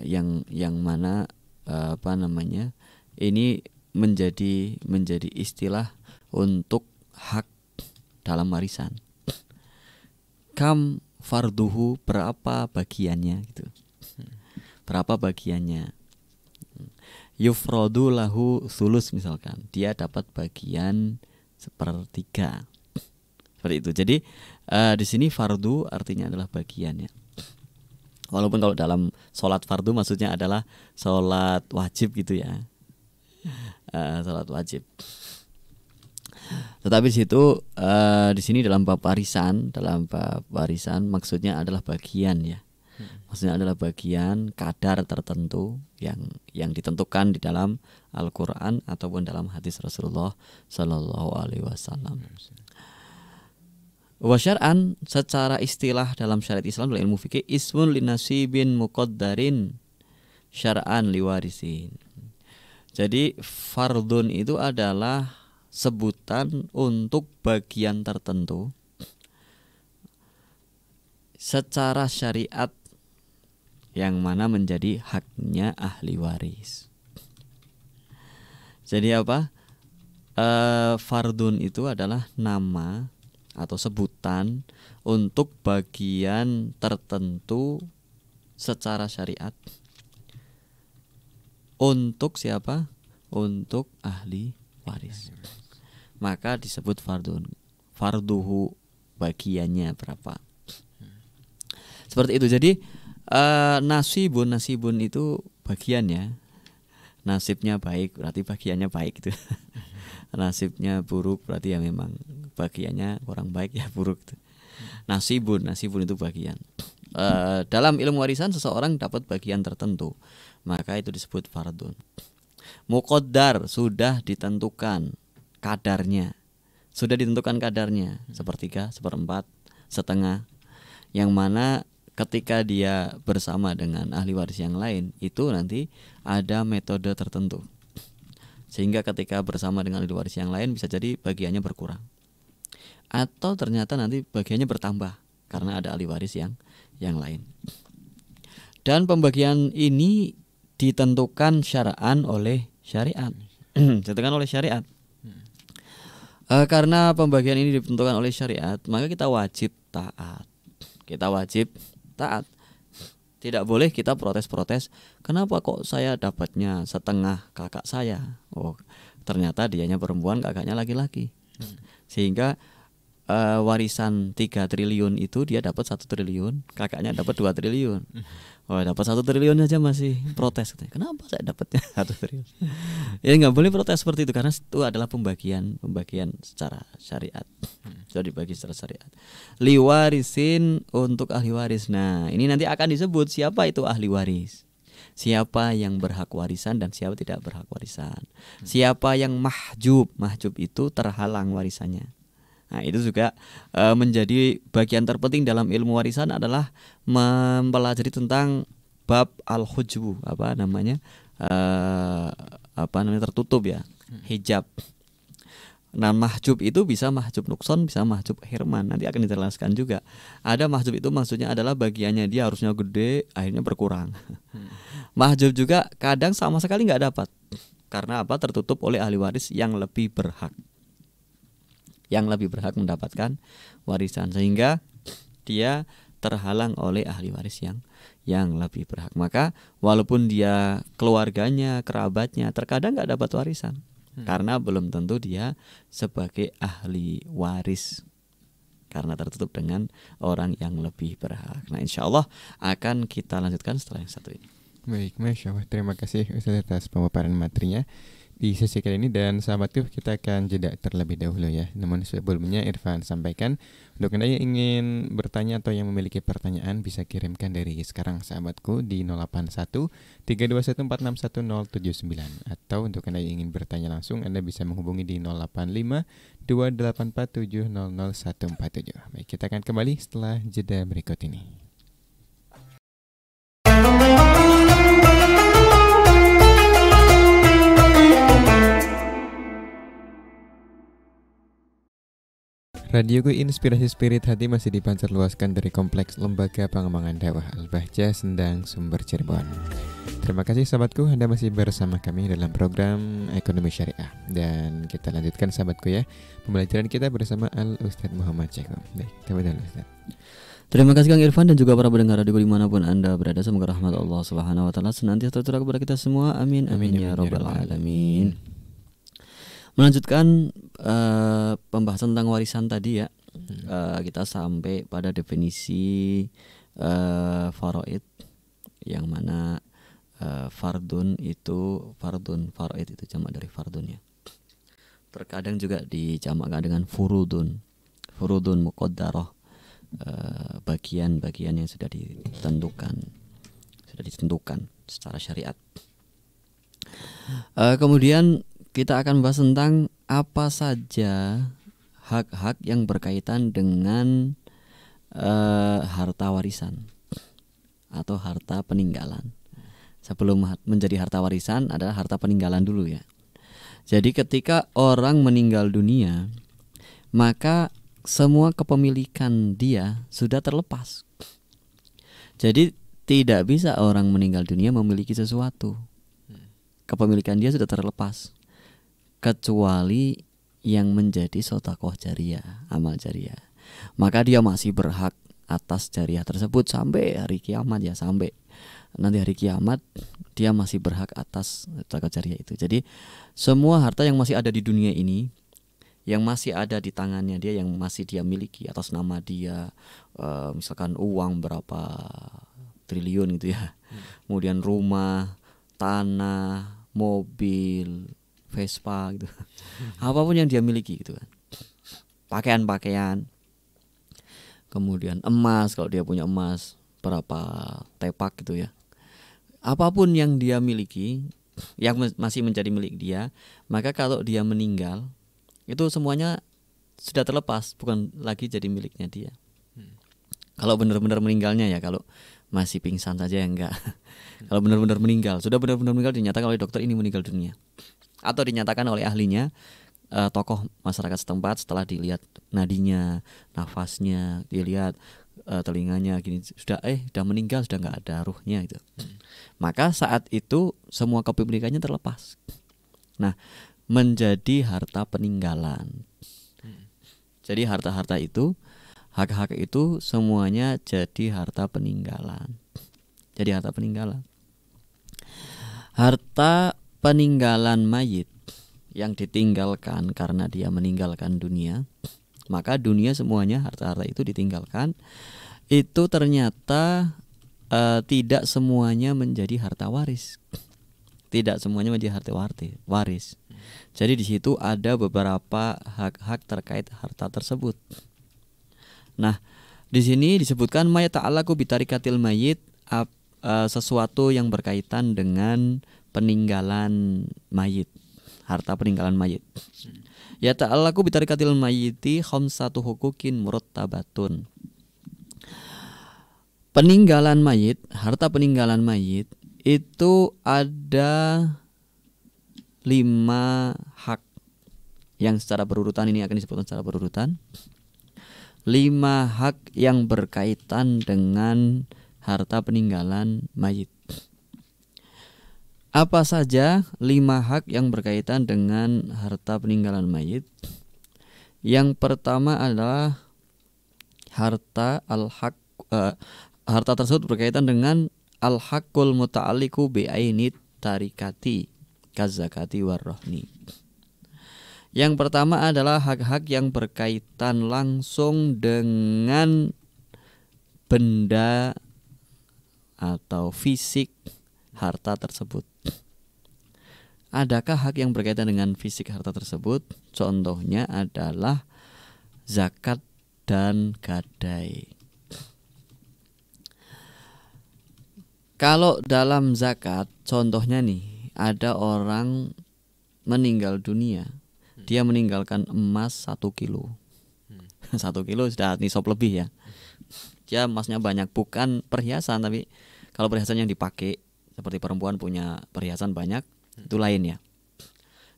yang mana apa namanya ini menjadi istilah untuk hak dalam warisan. Kam farduhu, berapa bagiannya gitu. Berapa bagiannya? Yufrodu lahu sulus misalkan, dia dapat bagian sepertiga, seperti itu. Jadi di sini fardu artinya adalah bagiannya. Walaupun kalau dalam sholat fardu maksudnya adalah sholat wajib gitu ya, sholat wajib. Tetapi di situ di sini dalam bab warisan maksudnya adalah bagian ya. Maksudnya adalah bagian kadar tertentu yang ditentukan di dalam Al-Quran ataupun dalam hadis Rasulullah Shallallahu Alaihi Wasallam. Wasyar'an, secara istilah dalam syariat Islam, dalam ilmu fikih, ismun linasibin muqaddarin syar'an liwarisin. Jadi fardun itu adalah sebutan untuk bagian tertentu secara syariat yang mana menjadi haknya ahli waris. Jadi apa? Fardun itu adalah nama atau sebutan untuk bagian tertentu secara syariat untuk siapa? Untuk ahli waris. Maka disebut fardun. Farduhu, bagiannya berapa? Seperti itu. Jadi nasibun itu bagiannya. Nasibnya baik berarti bagiannya baik itu. Nasibnya buruk berarti ya memang bagiannya kurang baik ya, buruk itu. Nasibun itu bagian. Dalam ilmu warisan seseorang dapat bagian tertentu, maka itu disebut fardun. Muqaddar, sudah ditentukan kadarnya. Sudah ditentukan kadarnya, sepertiga, seperempat, setengah, yang mana ketika dia bersama dengan ahli waris yang lain, itu nanti ada metode tertentu, sehingga ketika bersama dengan ahli waris yang lain bisa jadi bagiannya berkurang, atau ternyata nanti bagiannya bertambah karena ada ahli waris yang lain. Dan pembagian ini ditentukan syar'an oleh syariat. Ditentukan oleh syariat. Karena pembagian ini ditentukan oleh syariat, maka kita wajib taat. Tidak boleh kita protes-protes, kenapa kok saya dapatnya setengah kakak saya? Oh, ternyata dianya perempuan, kakaknya laki-laki. Sehingga warisan 3 triliun itu dia dapat 1 triliun, kakaknya dapat 2 triliun. Oh, dapat 1 triliun aja masih protes. Kenapa saya dapatnya 1 triliun? Ya nggak boleh protes seperti itu, karena itu adalah pembagian secara syariat. Jadi dibagi secara syariat. Liwarisin, untuk ahli waris. Nah, ini nanti akan disebut siapa itu ahli waris. Siapa yang berhak warisan dan siapa tidak berhak warisan. Siapa yang mahjub. Mahjub itu terhalang warisannya. Nah, itu juga menjadi bagian terpenting dalam ilmu warisan, adalah mempelajari tentang bab al-hujbu, apa namanya tertutup ya, hijab. Nah, mahjub itu bisa mahjub nukson, bisa mahjub hirman. Nanti akan dijelaskan juga. Ada mahjub itu maksudnya adalah bagiannya dia harusnya gede, akhirnya berkurang. Mahjub juga kadang sama sekali nggak dapat. Karena apa? Tertutup oleh ahli waris yang lebih berhak. Mendapatkan warisan, sehingga dia terhalang oleh ahli waris yang lebih berhak. Maka walaupun dia keluarganya, kerabatnya, terkadang nggak dapat warisan. karena belum tentu dia sebagai ahli waris, karena tertutup dengan orang yang lebih berhak. Nah, insya Allah akan kita lanjutkan setelah yang satu ini. Baik, Masya Allah. Terima kasih Ustaz atas pemaparan materinya di sesi kali ini. Dan sahabat Tuf, kita akan jeda terlebih dahulu ya. Namun sebelumnya Irfan sampaikan, untuk Anda yang ingin bertanya atau yang memiliki pertanyaan bisa kirimkan dari sekarang sahabatku di 081-321-461-079. Atau untuk Anda yang ingin bertanya langsung, Anda bisa menghubungi di 085-284700147. Baik, kita akan kembali setelah jeda berikut ini. Radioku Inspirasi Spirit Hati masih dipancarluaskan dari Kompleks Lembaga Pengembangan Dakwah Al-Bahjah, Sendang, Sumber, Cirebon. Terima kasih sahabatku, Anda masih bersama kami dalam program Ekonomi Syariah. Dan kita lanjutkan sahabatku ya, pembelajaran kita bersama Al-Ustadz Muhammad Syekh. Baik, tabadal Ustadz. Terima kasih Kang Irfan dan juga para pendengar radio dimanapun Anda berada. Semoga rahmat Allah Subhanahu Wa Taala senantiasa tercurah kepada kita semua. Amin, amin, amin ya Rabbal Alamin. Melanjutkan pembahasan tentang warisan tadi ya, kita sampai pada definisi faraid, yang mana fardun itu faraid itu jamak dari fardun ya. Terkadang juga dijamakkan dengan furudun, furudun muqaddaroh, bagian-bagian yang sudah ditentukan secara syariat. Kemudian kita akan bahas tentang apa saja hak-hak yang berkaitan dengan harta warisan atau harta peninggalan. Sebelum menjadi harta warisan adalah harta peninggalan dulu ya. Jadi ketika orang meninggal dunia, maka semua kepemilikan dia sudah terlepas. Jadi tidak bisa orang meninggal dunia memiliki sesuatu. Kepemilikan dia sudah terlepas, kecuali yang menjadi sedekah jariah, amal jariah. Maka dia masih berhak atas jariah tersebut sampai hari kiamat ya, sampai nanti hari kiamat dia masih berhak atas sedekah jariah itu. Jadi semua harta yang masih ada di dunia ini, yang masih ada di tangannya dia, yang masih dia miliki atas nama dia, misalkan uang berapa triliun gitu ya, kemudian rumah, tanah, mobil, Vespa gitu, apapun yang dia miliki gitu kan, pakaian-pakaian, kemudian emas kalau dia punya emas berapa tepak gitu ya, apapun yang dia miliki yang masih menjadi milik dia, maka kalau dia meninggal itu semuanya sudah terlepas, bukan lagi jadi miliknya dia. Kalau benar-benar meninggalnya ya, kalau masih pingsan saja ya enggak. Kalau benar-benar meninggal, sudah benar-benar meninggal, dinyatakan oleh dokter ini meninggal dunia, atau dinyatakan oleh ahlinya, tokoh masyarakat setempat, setelah dilihat nadinya, nafasnya, dilihat telinganya gini, sudah sudah meninggal, sudah nggak ada ruhnya gitu. Maka saat itu semua kepemilikannya terlepas. Nah, menjadi harta peninggalan. Jadi harta-harta itu, hak-hak itu semuanya jadi harta peninggalan. Jadi harta peninggalan. Harta peninggalan mayit yang ditinggalkan karena dia meninggalkan dunia, maka dunia semuanya, harta-harta itu ditinggalkan, itu ternyata tidak semuanya menjadi harta waris, tidak semuanya menjadi harta waris. Jadi di situ ada beberapa hak-hak terkait harta tersebut. Nah, di sini disebutkan ma ta'allaqu bitarikatil mayit, sesuatu yang berkaitan dengan peninggalan mayit, harta peninggalan mayit. Ya ta'allaku bitarikatil mayiti khamsatu hukukin murattabatun. Peninggalan mayit, harta peninggalan mayit itu ada 5 hak yang secara berurutan, ini akan disebutkan secara berurutan. 5 hak yang berkaitan dengan harta peninggalan mayit. Apa saja 5 hak yang berkaitan dengan harta peninggalan mayit? Yang pertama adalah harta al-haq, harta tersebut berkaitan dengan al-haqqul muta'alliqu bi'ainit tarikati kazakati warrohni. Yang pertama adalah hak-hak yang berkaitan langsung dengan benda atau fisik harta tersebut. Adakah hak yang berkaitan dengan fisik harta tersebut? Contohnya adalah zakat dan gadai. Kalau dalam zakat, contohnya nih, ada orang meninggal dunia, dia meninggalkan emas 1 kilo. 1 kilo sudah nisab lebih ya. Dia emasnya banyak, bukan perhiasan, tapi kalau perhiasan yang dipakai seperti perempuan punya perhiasan banyak, itu lain ya.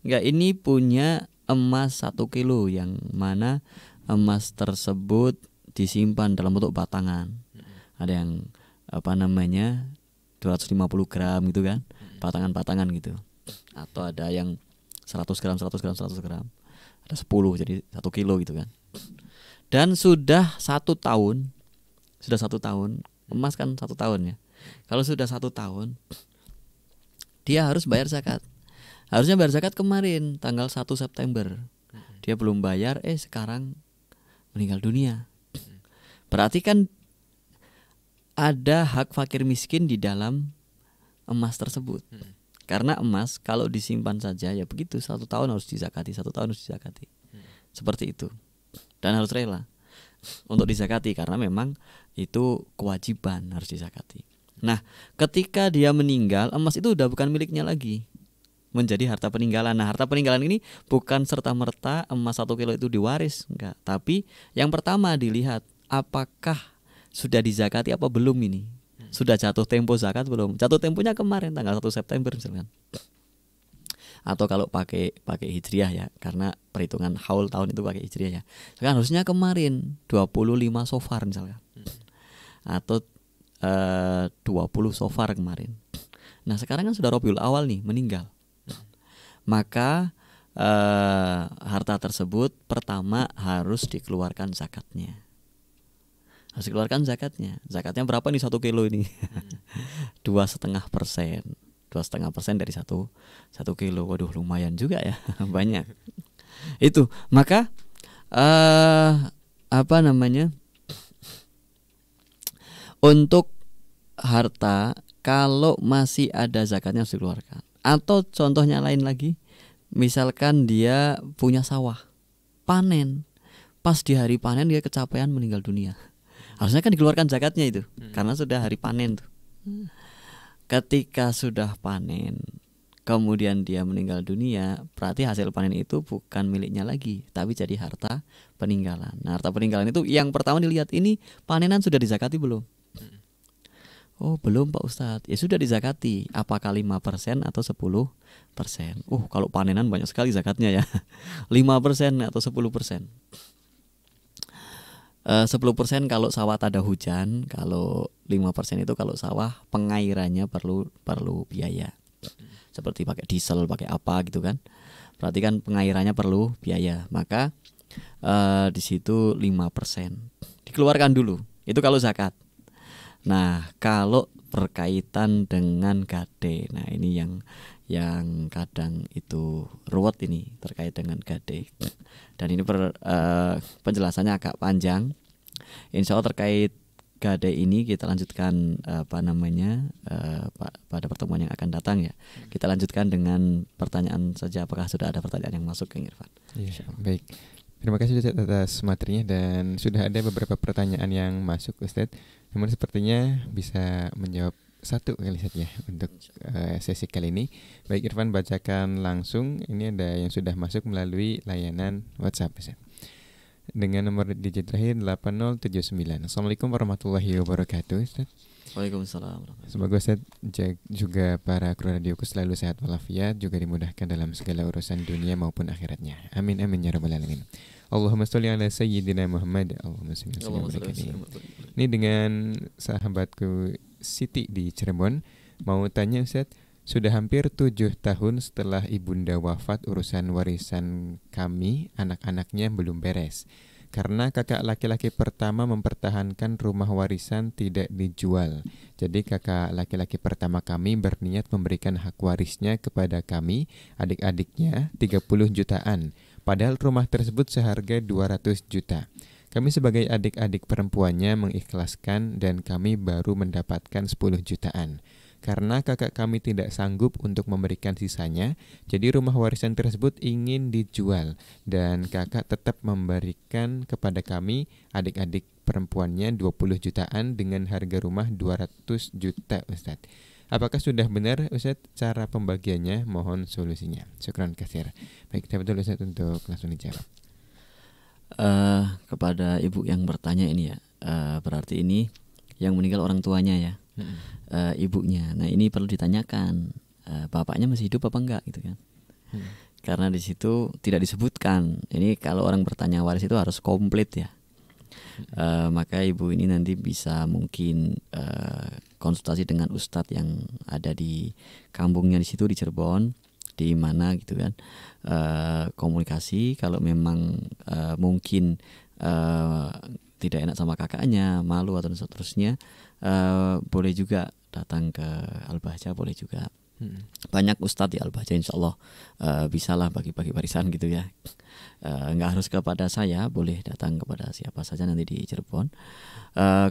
Enggak, ini punya emas 1 kilo yang mana emas tersebut disimpan dalam bentuk batangan. Ada yang 250 gram gitu kan, batangan-batangan gitu. Atau ada yang 100 gram. Ada 10 jadi 1 kilo gitu kan. Dan sudah 1 tahun. Sudah 1 tahun. Emas kan 1 tahun ya. Kalau sudah 1 tahun, dia harus bayar zakat. Harusnya bayar zakat kemarin tanggal 1 September. Dia belum bayar, sekarang meninggal dunia. Berarti kan ada hak fakir miskin di dalam emas tersebut. Karena emas kalau disimpan saja ya begitu, 1 tahun harus dizakati, 1 tahun harus dizakati, seperti itu. Dan harus rela untuk dizakati karena memang itu kewajiban harus dizakati. Nah, ketika dia meninggal, emas itu udah bukan miliknya lagi, menjadi harta peninggalan. Nah, harta peninggalan ini bukan serta-merta emas 1 kilo itu diwaris, enggak. Tapi yang pertama dilihat apakah sudah dizakati apa belum ini. Sudah jatuh tempo zakat belum? Jatuh temponya kemarin tanggal 1 September misalkan. Atau kalau pakai hijriah ya, karena perhitungan haul tahun itu pakai hijriah ya. Kan harusnya kemarin 25 Sofar misalkan. Atau 20 Sofar kemarin. Nah, sekarang kan sudah Rabiul Awal nih, meninggal. Maka harta tersebut pertama harus dikeluarkan zakatnya. Harus dikeluarkan zakatnya. Zakatnya berapa nih 1 kilo ini? 2,5%. 2,5% dari satu kilo. Waduh, lumayan juga ya, banyak. Itu maka untuk harta kalau masih ada zakatnya harus dikeluarkan. Atau contohnya lain lagi, misalkan dia punya sawah, panen. Pas di hari panen dia kecapean meninggal dunia. Harusnya kan dikeluarkan zakatnya itu, karena sudah hari panen tuh. Ketika sudah panen, kemudian dia meninggal dunia, berarti hasil panen itu bukan miliknya lagi, tapi jadi harta peninggalan. Nah, harta peninggalan itu yang pertama dilihat, ini panenan sudah dizakati belum? Oh, belum Pak Ustadz. Ya sudah dizakati, apakah 5% atau 10%? Kalau panenan banyak sekali zakatnya ya. 5% atau 10%. 10% kalau sawah tak ada hujan, kalau 5% itu kalau sawah pengairannya perlu biaya. Seperti pakai diesel, pakai apa gitu kan. Berarti kan pengairannya perlu biaya. Maka di situ 5% dikeluarkan dulu. Itu kalau zakat. Nah, kalau berkaitan dengan gade. Nah, ini yang kadang itu ruwet ini terkait dengan gadai, dan ini penjelasannya agak panjang. Insya Allah terkait gadai ini kita lanjutkan pada pertemuan yang akan datang ya. Kita lanjutkan dengan pertanyaan saja. Apakah sudah ada pertanyaan yang masuk, Kang Irfan? Ya, baik, terima kasih atas materinya, dan sudah ada beberapa pertanyaan yang masuk, Ustaz. Namun sepertinya bisa menjawab satu kali saja untuk sesi kali ini. Baik, Irfan bacakan langsung. Ini ada yang sudah masuk melalui layanan WhatsApp dengan nomor digit terakhir 8079. Assalamualaikum warahmatullahi wabarakatuh, Ustaz. Waalaikumsalam. Semoga Ustaz juga para kru radioku selalu sehat walafiat, juga dimudahkan dalam segala urusan dunia maupun akhiratnya. Amin amin ya rabbal alamin. Allahumma sholli ala sayyidina Muhammad. Allahumma sholli ala sayyidina. Ini dengan sahabatku Siti di Cirebon. Mau tanya Ustaz, sudah hampir 7 tahun setelah ibunda wafat, urusan warisan kami, anak-anaknya belum beres. Karena kakak laki-laki pertama mempertahankan rumah warisan tidak dijual. Jadi kakak laki-laki pertama kami berniat memberikan hak warisnya kepada kami, adik-adiknya, 30 jutaan. Padahal rumah tersebut seharga 200 juta. Kami sebagai adik-adik perempuannya mengikhlaskan dan kami baru mendapatkan 10 jutaan. Karena kakak kami tidak sanggup untuk memberikan sisanya, jadi rumah warisan tersebut ingin dijual. Dan kakak tetap memberikan kepada kami adik-adik perempuannya 20 jutaan dengan harga rumah 200 juta, Ustadz. Apakah sudah benar, Ustadz, cara pembagiannya? Mohon solusinya. Syukran katsir. Baik, kita betul Ustadz untuk langsung dijawab. Kepada ibu yang bertanya ini ya, berarti ini yang meninggal orang tuanya ya, ibunya. Nah ini perlu ditanyakan, bapaknya masih hidup apa enggak gitu kan? Karena di situ tidak disebutkan. Ini kalau orang bertanya waris itu harus komplit ya. Maka ibu ini nanti bisa mungkin konsultasi dengan ustadz yang ada di kampungnya di situ di Cirebon, di mana gitu kan, komunikasi. Kalau memang mungkin tidak enak sama kakaknya, malu atau seterusnya, boleh juga datang ke Al-Bahjah, boleh juga. Banyak ustadz di Al-Bahjah, insya Allah bisalah bagi-bagi warisan gitu ya. Nggak harus kepada saya, boleh datang kepada siapa saja nanti di Cirebon.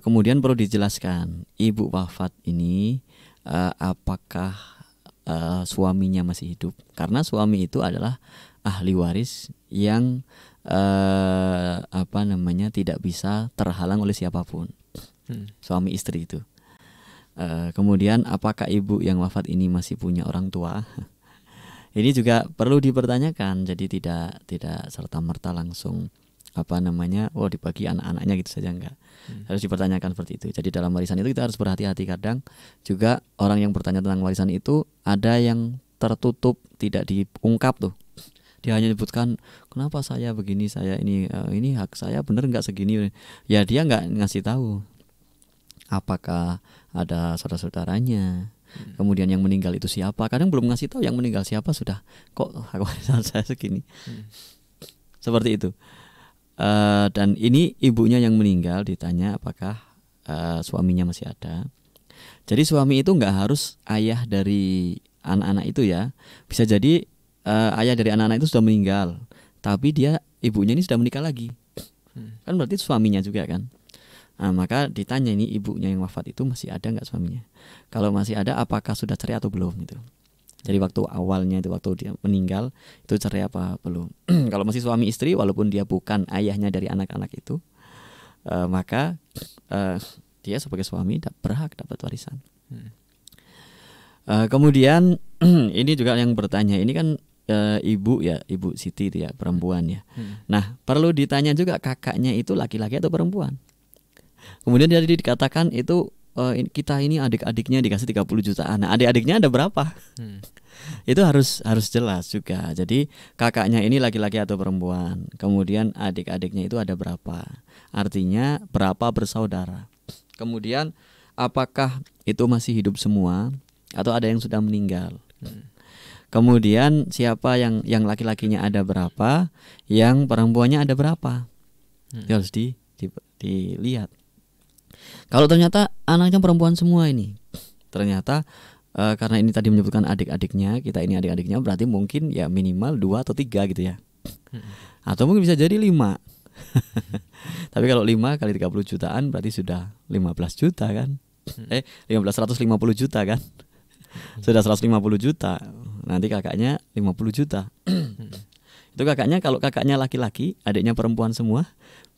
Kemudian perlu dijelaskan, ibu wafat ini apakah suaminya masih hidup? Karena suami itu adalah ahli waris yang tidak bisa terhalang oleh siapapun, suami istri itu. Kemudian apakah ibu yang wafat ini masih punya orang tua? Ini juga perlu dipertanyakan. Jadi tidak serta-merta langsung dibagi anak-anaknya gitu saja, enggak. Harus dipertanyakan seperti itu. Jadi dalam warisan itu kita harus berhati-hati. Kadang juga orang yang bertanya tentang warisan itu ada yang tertutup, tidak diungkap tuh. Dia hanya menyebutkan kenapa saya begini, saya ini hak saya, benar enggak segini. Ya dia enggak ngasih tahu apakah ada saudara-saudaranya, kemudian yang meninggal itu siapa. Kadang belum ngasih tahu yang meninggal siapa, sudah kok hak warisan saya segini. Seperti itu. Dan ini ibunya yang meninggal ditanya apakah suaminya masih ada. Jadi suami itu nggak harus ayah dari anak-anak itu ya. Bisa jadi ayah dari anak-anak itu sudah meninggal, tapi dia ibunya ini sudah menikah lagi. Kan berarti suaminya juga kan. Nah, maka ditanya ini ibunya yang wafat itu masih ada nggak suaminya. Kalau masih ada, apakah sudah cerai atau belum gitu. Jadi waktu awalnya itu, waktu dia meninggal itu cerai apa belum. Kalau masih suami istri walaupun dia bukan ayahnya dari anak-anak itu, maka dia sebagai suami berhak dapat warisan. Kemudian ini juga yang bertanya, ini kan ibu ya, ibu Siti itu ya, perempuan ya. Nah perlu ditanya juga kakaknya itu laki-laki atau perempuan. Kemudian jadi dikatakan itu kita ini adik-adiknya dikasih 30 jutaan. Nah, adik-adiknya ada berapa? Itu harus jelas juga. Jadi kakaknya ini laki-laki atau perempuan. Kemudian adik-adiknya itu ada berapa? Artinya berapa bersaudara? Kemudian apakah itu masih hidup semua atau ada yang sudah meninggal? Kemudian siapa yang laki-lakinya ada berapa? Yang perempuannya ada berapa? Harus dilihat. Kalau ternyata anaknya perempuan semua ini, ternyata karena ini tadi menyebutkan adik-adiknya, kita ini adik-adiknya, berarti mungkin ya minimal 2 atau 3 gitu ya, atau mungkin bisa jadi 5. Tapi kalau 5 kali 30 jutaan berarti sudah 15 juta kan? 150 juta kan? Sudah 150 juta. Nanti kakaknya 50 juta. Itu kakaknya, kalau kakaknya laki-laki, adiknya perempuan semua,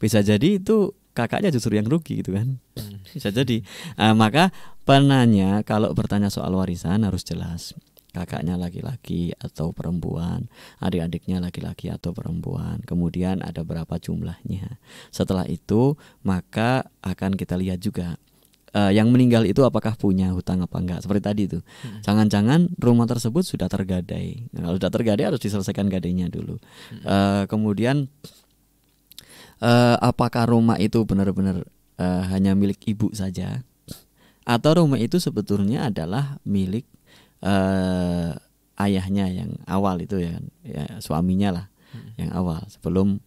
bisa jadi itu kakaknya justru yang rugi gitu kan. Bisa jadi. Maka penanya kalau bertanya soal warisan harus jelas, kakaknya laki-laki atau perempuan, adik-adiknya laki-laki atau perempuan, kemudian ada berapa jumlahnya. Setelah itu maka akan kita lihat juga yang meninggal itu apakah punya hutang apa enggak. Seperti tadi itu, jangan-jangan rumah tersebut sudah tergadai. Kalau sudah tergadai harus diselesaikan gadainya dulu. Kemudian apakah rumah itu benar-benar hanya milik ibu saja, atau rumah itu sebetulnya adalah milik ayahnya yang awal itu ya, suaminya lah yang awal sebelum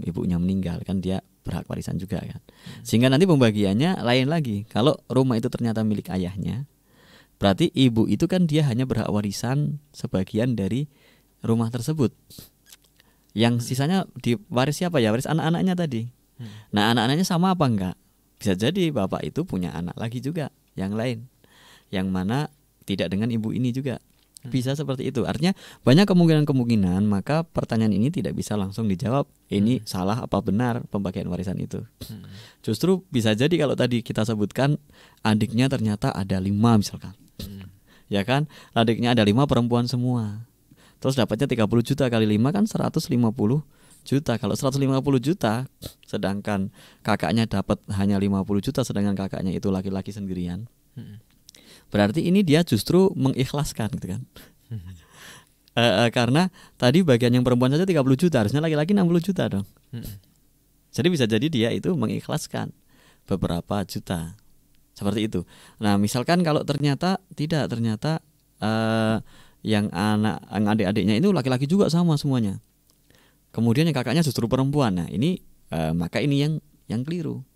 ibunya meninggal kan, dia berhak warisan juga kan. Sehingga nanti pembagiannya lain lagi. Kalau rumah itu ternyata milik ayahnya, berarti ibu itu kan dia hanya berhak warisan sebagian dari rumah tersebut. Yang sisanya diwaris siapa ya? Waris anak-anaknya tadi. Nah, anak-anaknya sama apa enggak? Bisa jadi bapak itu punya anak lagi juga yang lain, yang mana tidak dengan ibu ini juga. Bisa seperti itu. Artinya banyak kemungkinan-kemungkinan, maka pertanyaan ini tidak bisa langsung dijawab. Ini salah apa benar pembagian warisan itu. Justru bisa jadi kalau tadi kita sebutkan adiknya ternyata ada 5 misalkan. Ya kan? Adiknya ada 5 perempuan semua. Terus dapatnya 30 juta kali 5 kan 150 juta. Kalau 150 juta, sedangkan kakaknya dapat hanya 50 juta, sedangkan kakaknya itu laki-laki sendirian. Berarti ini dia justru mengikhlaskan gitu kan. Karena tadi bagian yang perempuan saja 30 juta, harusnya laki-laki 60 juta dong. Jadi bisa jadi dia itu mengikhlaskan beberapa juta. Seperti itu. Nah, misalkan kalau ternyata tidak, ternyata yang adik-adiknya itu laki-laki juga sama semuanya. Kemudian yang kakaknya justru perempuan. Nah, ini maka ini yang keliru.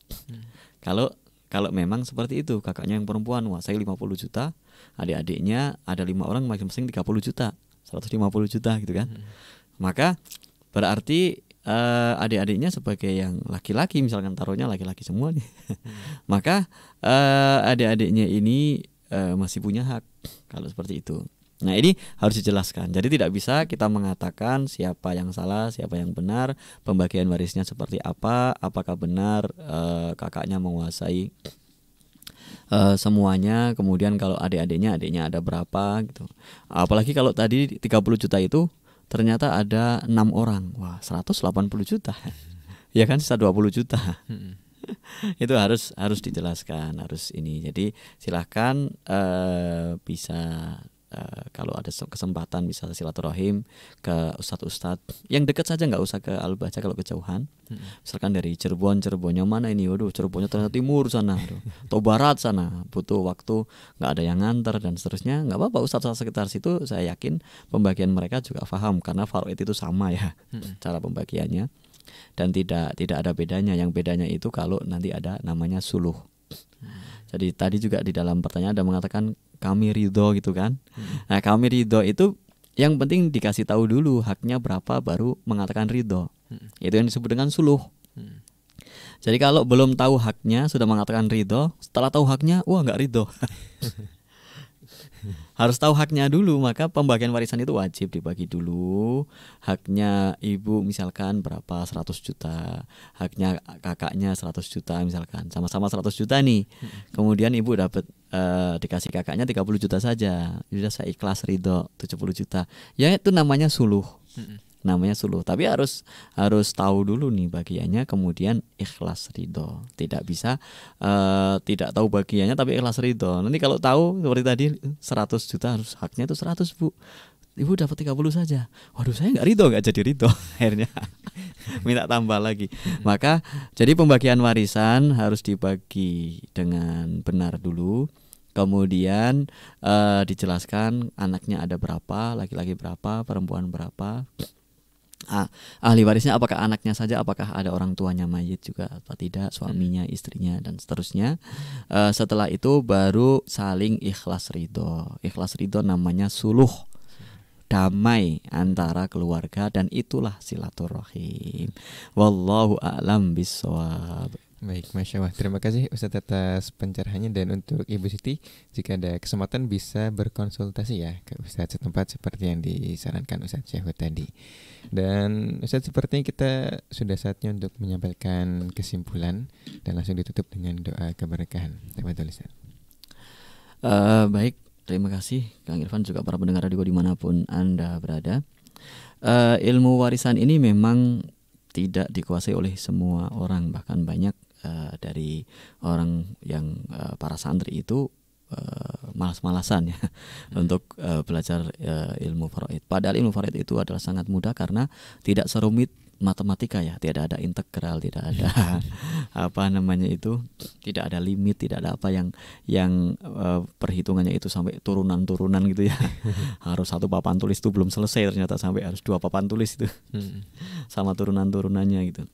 Kalau memang seperti itu, kakaknya yang perempuan, wah saya 50 juta, adik-adiknya ada 5 orang masing-masing 30 juta, 150 juta gitu kan. Maka berarti adik-adiknya sebagai yang laki-laki, misalkan taruhnya laki-laki semua nih, maka adik-adiknya ini masih punya hak kalau seperti itu. Nah, ini harus dijelaskan. Jadi tidak bisa kita mengatakan siapa yang salah, siapa yang benar, pembagian warisnya seperti apa, apakah benar kakaknya menguasai semuanya, kemudian kalau adik-adiknya ada berapa gitu. Apalagi kalau tadi 30 juta itu ternyata ada 6 orang, wah 180 juta. Ya kan, sisa 20 juta. Itu harus dijelaskan, harus ini. Jadi silahkan bisa kalau ada kesempatan bisa silaturahim ke ustadz-ustadz yang dekat saja, nggak usah ke Al-Bahjah kalau kejauhan. Misalkan dari Cirebonnya mana ini, waduh Cirebonnya ternyata timur sana atau barat sana, butuh waktu, nggak ada yang nganter dan seterusnya, nggak apa-apa, ustadz sekitar situ saya yakin pembagian mereka juga paham karena faraid itu sama ya cara pembagiannya, dan tidak ada bedanya. Yang bedanya itu kalau nanti ada namanya suluh. Jadi tadi juga di dalam pertanyaan ada mengatakan kami ridho gitu kan. Nah, kami ridho itu yang penting dikasih tahu dulu haknya berapa baru mengatakan ridho. Itu yang disebut dengan suluh. Jadi kalau belum tahu haknya sudah mengatakan ridho, setelah tahu haknya wah nggak ridho. Harus tahu haknya dulu, maka pembagian warisan itu wajib dibagi dulu. Haknya ibu misalkan berapa, 100 juta. Haknya kakaknya 100 juta misalkan. Sama-sama 100 juta nih. Kemudian ibu dapat dikasih kakaknya 30 juta saja. Sudah saya ikhlas ridho 70 juta. Ya itu namanya suluh. Namanya suluh, tapi harus tahu dulu nih bagiannya, kemudian ikhlas ridho. Tidak bisa tidak tahu bagiannya tapi ikhlas ridho. Nanti kalau tahu seperti tadi 100 juta harus haknya itu 100, Bu. Ibu dapat 30 saja. Waduh, saya nggak ridho, nggak jadi ridho akhirnya. Minta tambah lagi. Maka jadi pembagian warisan harus dibagi dengan benar dulu. Kemudian dijelaskan anaknya ada berapa, laki-laki berapa, perempuan berapa. Ahli warisnya apakah anaknya saja, apakah ada orang tuanya mayit juga atau tidak, suaminya, istrinya, dan seterusnya. Setelah itu baru saling ikhlas ridho. Ikhlas ridho namanya suluh, damai antara keluarga, dan itulah silaturahim. Wallahu a'lam bishawab. Baik, Masya Allah. Terima kasih Ustadz atas pencerahannya, dan untuk Ibu Siti jika ada kesempatan bisa berkonsultasi ya ke Ustadz setempat seperti yang disarankan Ustadz Syahud tadi. Dan Ustadz sepertinya kita sudah saatnya untuk menyampaikan kesimpulan dan langsung ditutup dengan doa keberkahan. Terima kasih Ustadz. Baik, terima kasih Kang Irfan, juga para pendengar radio dimanapun Anda berada. Ilmu warisan ini memang tidak dikuasai oleh semua orang, bahkan banyak dari orang yang para santri itu malas-malasan ya untuk belajar ilmu faraid. Padahal ilmu faraid itu adalah sangat mudah karena tidak serumit matematika ya, tidak ada integral, tidak ada tidak ada limit, tidak ada apa yang perhitungannya itu sampai turunan-turunan gitu ya. Harus satu papan tulis itu belum selesai ternyata sampai harus 2 papan tulis itu sama turunan-turunannya gitu.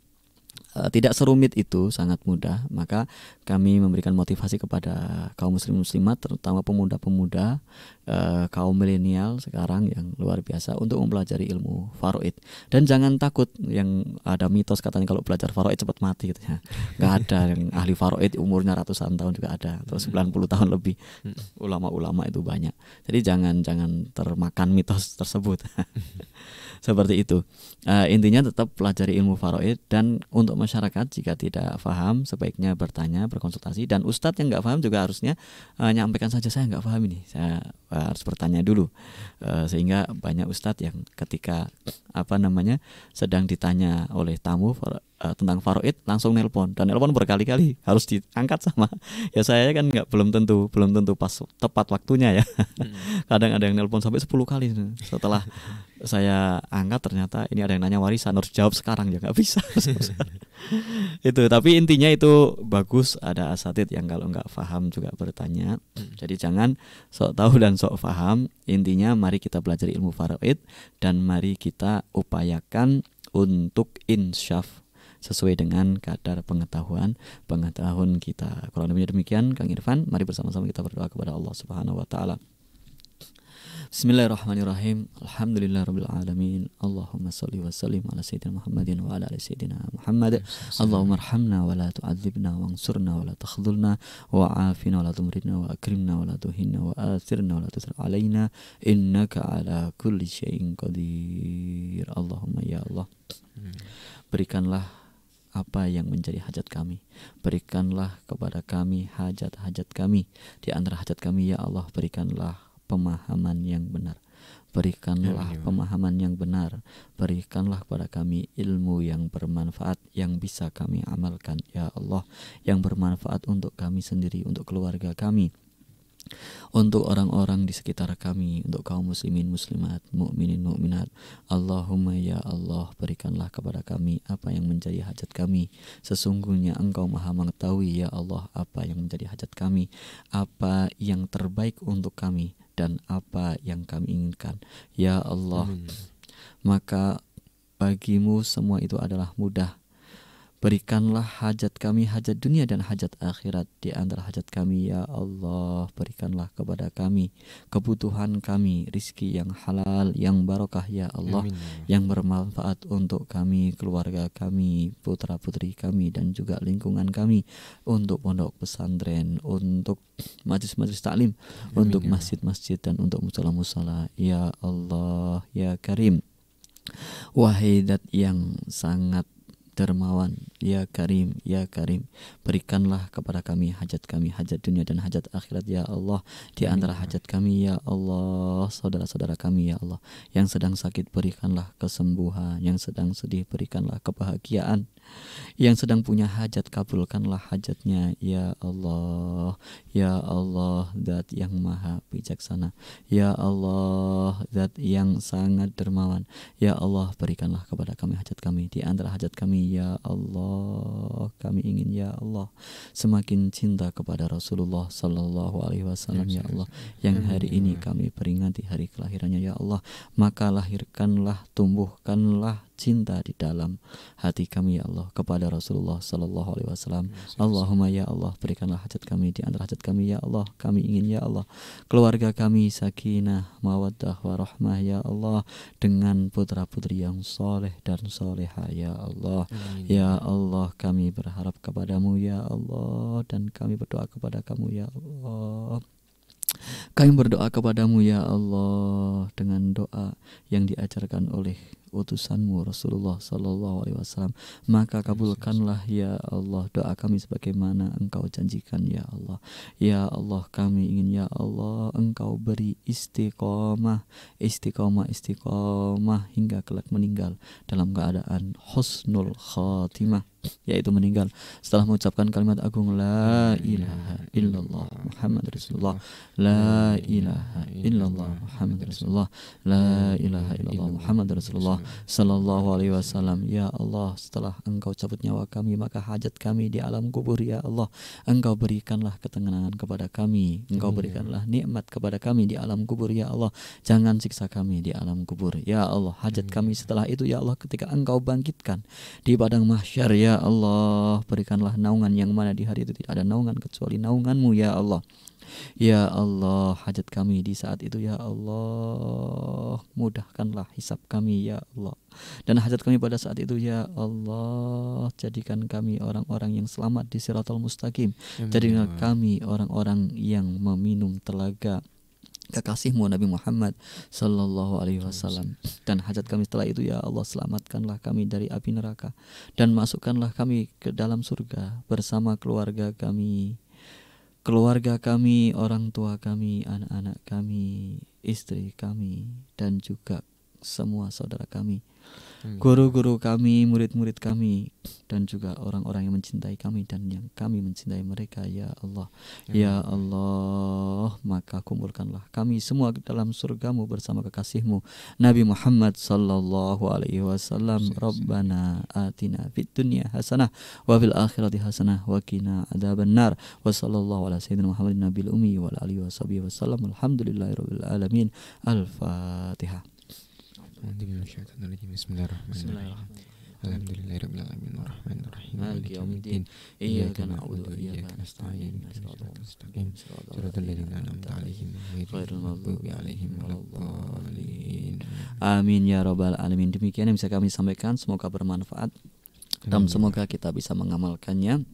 tidak serumit itu, sangat mudah. Maka kami memberikan motivasi kepada kaum muslim-muslimat, terutama pemuda-pemuda, kaum milenial sekarang yang luar biasa, untuk mempelajari ilmu faraid. Dan jangan takut yang ada mitos katanya kalau belajar faraid cepat mati gitu ya. Nggak ada. Yang ahli faraid umurnya ratusan tahun juga ada, atau 90 tahun lebih. Ulama-ulama itu banyak. Jadi jangan termakan mitos tersebut. Seperti itu. Intinya tetap pelajari ilmu faraid. Dan untuk masyarakat jika tidak paham sebaiknya bertanya, berkonsultasi. Dan ustadz yang nggak paham juga harusnya nyampaikan saja, saya nggak paham ini, saya harus bertanya dulu. Sehingga banyak ustadz yang ketika sedang ditanya oleh tamu tentang faraid langsung nelpon, dan nelpon berkali-kali, harus diangkat sama ya saya kan nggak, belum tentu pas tepat waktunya ya. Kadang ada yang nelpon sampai 10 kali. Setelah saya angkat ternyata ini ada yang nanya warisan, harus jawab sekarang ya, nggak bisa. Itu, tapi intinya itu bagus ada asatid yang kalau nggak paham juga bertanya. Jadi jangan sok tahu dan sok paham. Intinya mari kita belajar ilmu faraid dan mari kita upayakan untuk insyaf sesuai dengan kadar pengetahuan kita. Kurang lebihnya demikian, Kang Irfan. Mari bersama-sama kita berdoa kepada Allah Subhanahu wa taala. Bismillahirrahmanirrahim. Alhamdulillahirabbil alamin. Allahumma shalli wa sallim ala sayyidina Muhammadin wa ala ali sayyidina Muhammad. Allahumma arhamna wa la tu'adzibna wa ansurna wa la takhdhulna wa afina wa la tumridna wa akrimna wa la tuhinna wa athirna wa la tusir alaina innaka ala kulli syai'in qadir. Allahumma ya Allah, berikanlah apa yang menjadi hajat kami. Berikanlah kepada kami hajat-hajat kami. Di antara hajat kami ya Allah, berikanlah pemahaman yang benar. Berikanlah pemahaman yang benar. Berikanlah kepada kami ilmu yang bermanfaat, yang bisa kami amalkan ya Allah, yang bermanfaat untuk kami sendiri, untuk keluarga kami, untuk orang-orang di sekitar kami, untuk kaum muslimin muslimat, mukminin mukminat. Allahumma ya Allah, berikanlah kepada kami apa yang menjadi hajat kami. Sesungguhnya Engkau Maha mengetahui ya Allah apa yang menjadi hajat kami, apa yang terbaik untuk kami dan apa yang kami inginkan ya Allah. Maka bagimu semua itu adalah mudah. Berikanlah hajat kami, hajat dunia dan hajat akhirat. Di antara hajat kami ya Allah, berikanlah kepada kami kebutuhan kami, rizki yang halal, yang barokah ya Allah, yang bermanfaat untuk kami, keluarga kami, putra putri kami, dan juga lingkungan kami, untuk pondok pesantren, untuk majlis-majlis taklim, untuk masjid-masjid, dan untuk musala-musala ya Allah ya Karim. Wahai Zat yang sangat dermawan ya Karim, ya Karim, berikanlah kepada kami, hajat dunia dan hajat akhirat ya Allah. Di antara hajat kami ya Allah, saudara-saudara kami ya Allah, yang sedang sakit berikanlah kesembuhan, yang sedang sedih berikanlah kebahagiaan, yang sedang punya hajat kabulkanlah hajatnya ya Allah. Ya Allah Zat yang maha bijaksana, ya Allah Zat yang sangat dermawan, ya Allah, berikanlah kepada kami hajat kami. Di antara hajat kami ya Allah, kami ingin ya Allah semakin cinta kepada Rasulullah Sallallahu Alaihi Wasallam ya Allah, yang hari ini kami peringati hari kelahirannya ya Allah. Maka lahirkanlah, tumbuhkanlah cinta di dalam hati kami ya Allah kepada Rasulullah Sallallahu Alaihi Wasallam. Allahumma ya Allah, berikanlah hajat kami. Di antara hajat kami ya Allah, kami ingin ya Allah keluarga kami sakinah, mawaddah, warahmah ya Allah, dengan putra putri yang soleh dan soleha ya Allah. Ya Allah, kami berharap kepadamu ya Allah, dan kami berdoa kepada kamu ya Allah. Kami berdoa kepadamu ya Allah dengan doa yang diajarkan oleh utusanmu Rasulullah Sallallahu Alaihi Wasallam. Maka kabulkanlah ya Allah doa kami sebagaimana Engkau janjikan ya Allah. Ya Allah, kami ingin ya Allah Engkau beri istiqomah hingga kelak meninggal dalam keadaan husnul khatimah, yaitu meninggal setelah mengucapkan kalimat agung la ilaha illallah Muhammad Rasulullah, la ilaha illallah Muhammad Rasulullah, la ilaha illallah Muhammad Rasulullah, Rasulullah sallallahu alaihi wasallam. Ya Allah, setelah Engkau cabut nyawa kami, maka hajat kami di alam kubur ya Allah. Engkau berikanlah ketenangan kepada kami, Engkau berikanlah nikmat kepada kami di alam kubur ya Allah. Jangan siksa kami di alam kubur ya Allah. Hajat kami setelah itu ya Allah, ketika Engkau bangkitkan di padang mahsyar ya Allah, berikanlah naungan yang mana di hari itu tidak ada naungan kecuali naungan-Mu ya Allah. Ya Allah, hajat kami di saat itu ya Allah, mudahkanlah hisab kami ya Allah. Dan hajat kami pada saat itu ya Allah, jadikan kami orang-orang yang selamat di siratal mustaqim. Jadikan kami orang-orang yang meminum telaga kekasih-Mu Nabi Muhammad sallallahu alaihi wasallam. Dan hajat kami setelah itu ya Allah, selamatkanlah kami dari api neraka dan masukkanlah kami ke dalam surga bersama keluarga kami. Keluarga kami, orang tua kami, anak-anak kami, istri kami, dan juga semua saudara kami, guru-guru kami, murid-murid kami, dan juga orang-orang yang mencintai kami dan yang kami mencintai mereka ya Allah. Ya Allah, maka kumpulkanlah kami semua ke dalam surgamu bersama kekasih-Mu Nabi Muhammad sallallahu alaihi wasallam. Rabbana atina fid dunya hasanah wa fil akhirati hasanah wa qina adzabannar. Wa sallallahu ala sayyidina Muhammadin nabil ummi wa alihi washabihi wasallam. Alhamdulillahirabbil alamin. Al-Fatihah. Bismillahirrahmanirrahim. Alhamdulillahirabbil alamin warahmanirrahim maliki yaumiddin iyyaka na'budu wa iyyaka nasta'in ihdinas siratal ladzina an'amta 'alaihim ghairil maghdubi 'alaihim waladdallin. Amin ya rabbal alamin. Demikian yang bisa kami sampaikan, semoga bermanfaat dan semoga kita bisa mengamalkannya.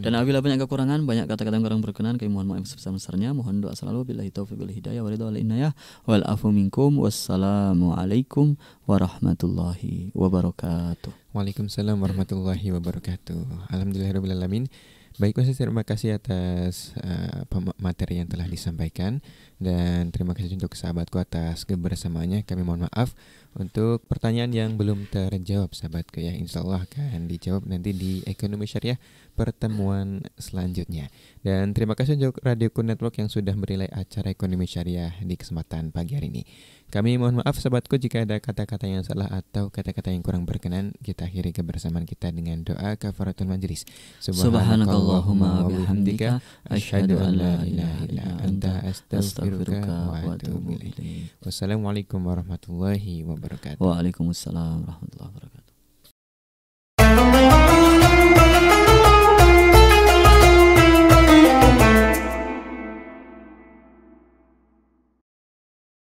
Dan apabila banyak kekurangan, banyak kata-kata yang kurang berkenan, kami mohon maaf sebesar-besarnya. Mohon doa selalu. Billahi taufiq wal hidayah wa ridha wal inayah wal afu minkum. Wassalamualaikum warahmatullahi wabarakatuh. Waalaikumsalam warahmatullahi wabarakatuh. Alhamdulillahirabbil alamin. Baik Ustaz, terima kasih atas materi yang telah disampaikan, dan terima kasih untuk sahabatku atas kebersamaannya. Kami mohon maaf untuk pertanyaan yang belum terjawab sahabatku ya, insyaallah akan dijawab nanti di Ekonomi Syariah pertemuan selanjutnya. Dan terima kasih untuk Radioku Network yang sudah merelay acara Ekonomi Syariah di kesempatan pagi hari ini. Kami mohon maaf sahabatku jika ada kata-kata yang salah atau kata-kata yang kurang berkenan. Kita akhiri kebersamaan kita dengan doa kafaratul majlis. Subhanakallahumma wa bihamdika asyhadu an la ilaha illa anta astaghfiruka. Wassalamualaikum warahmatullahi wabarakatuh. Waalaikumsalam warahmatullahi wabarakatuh.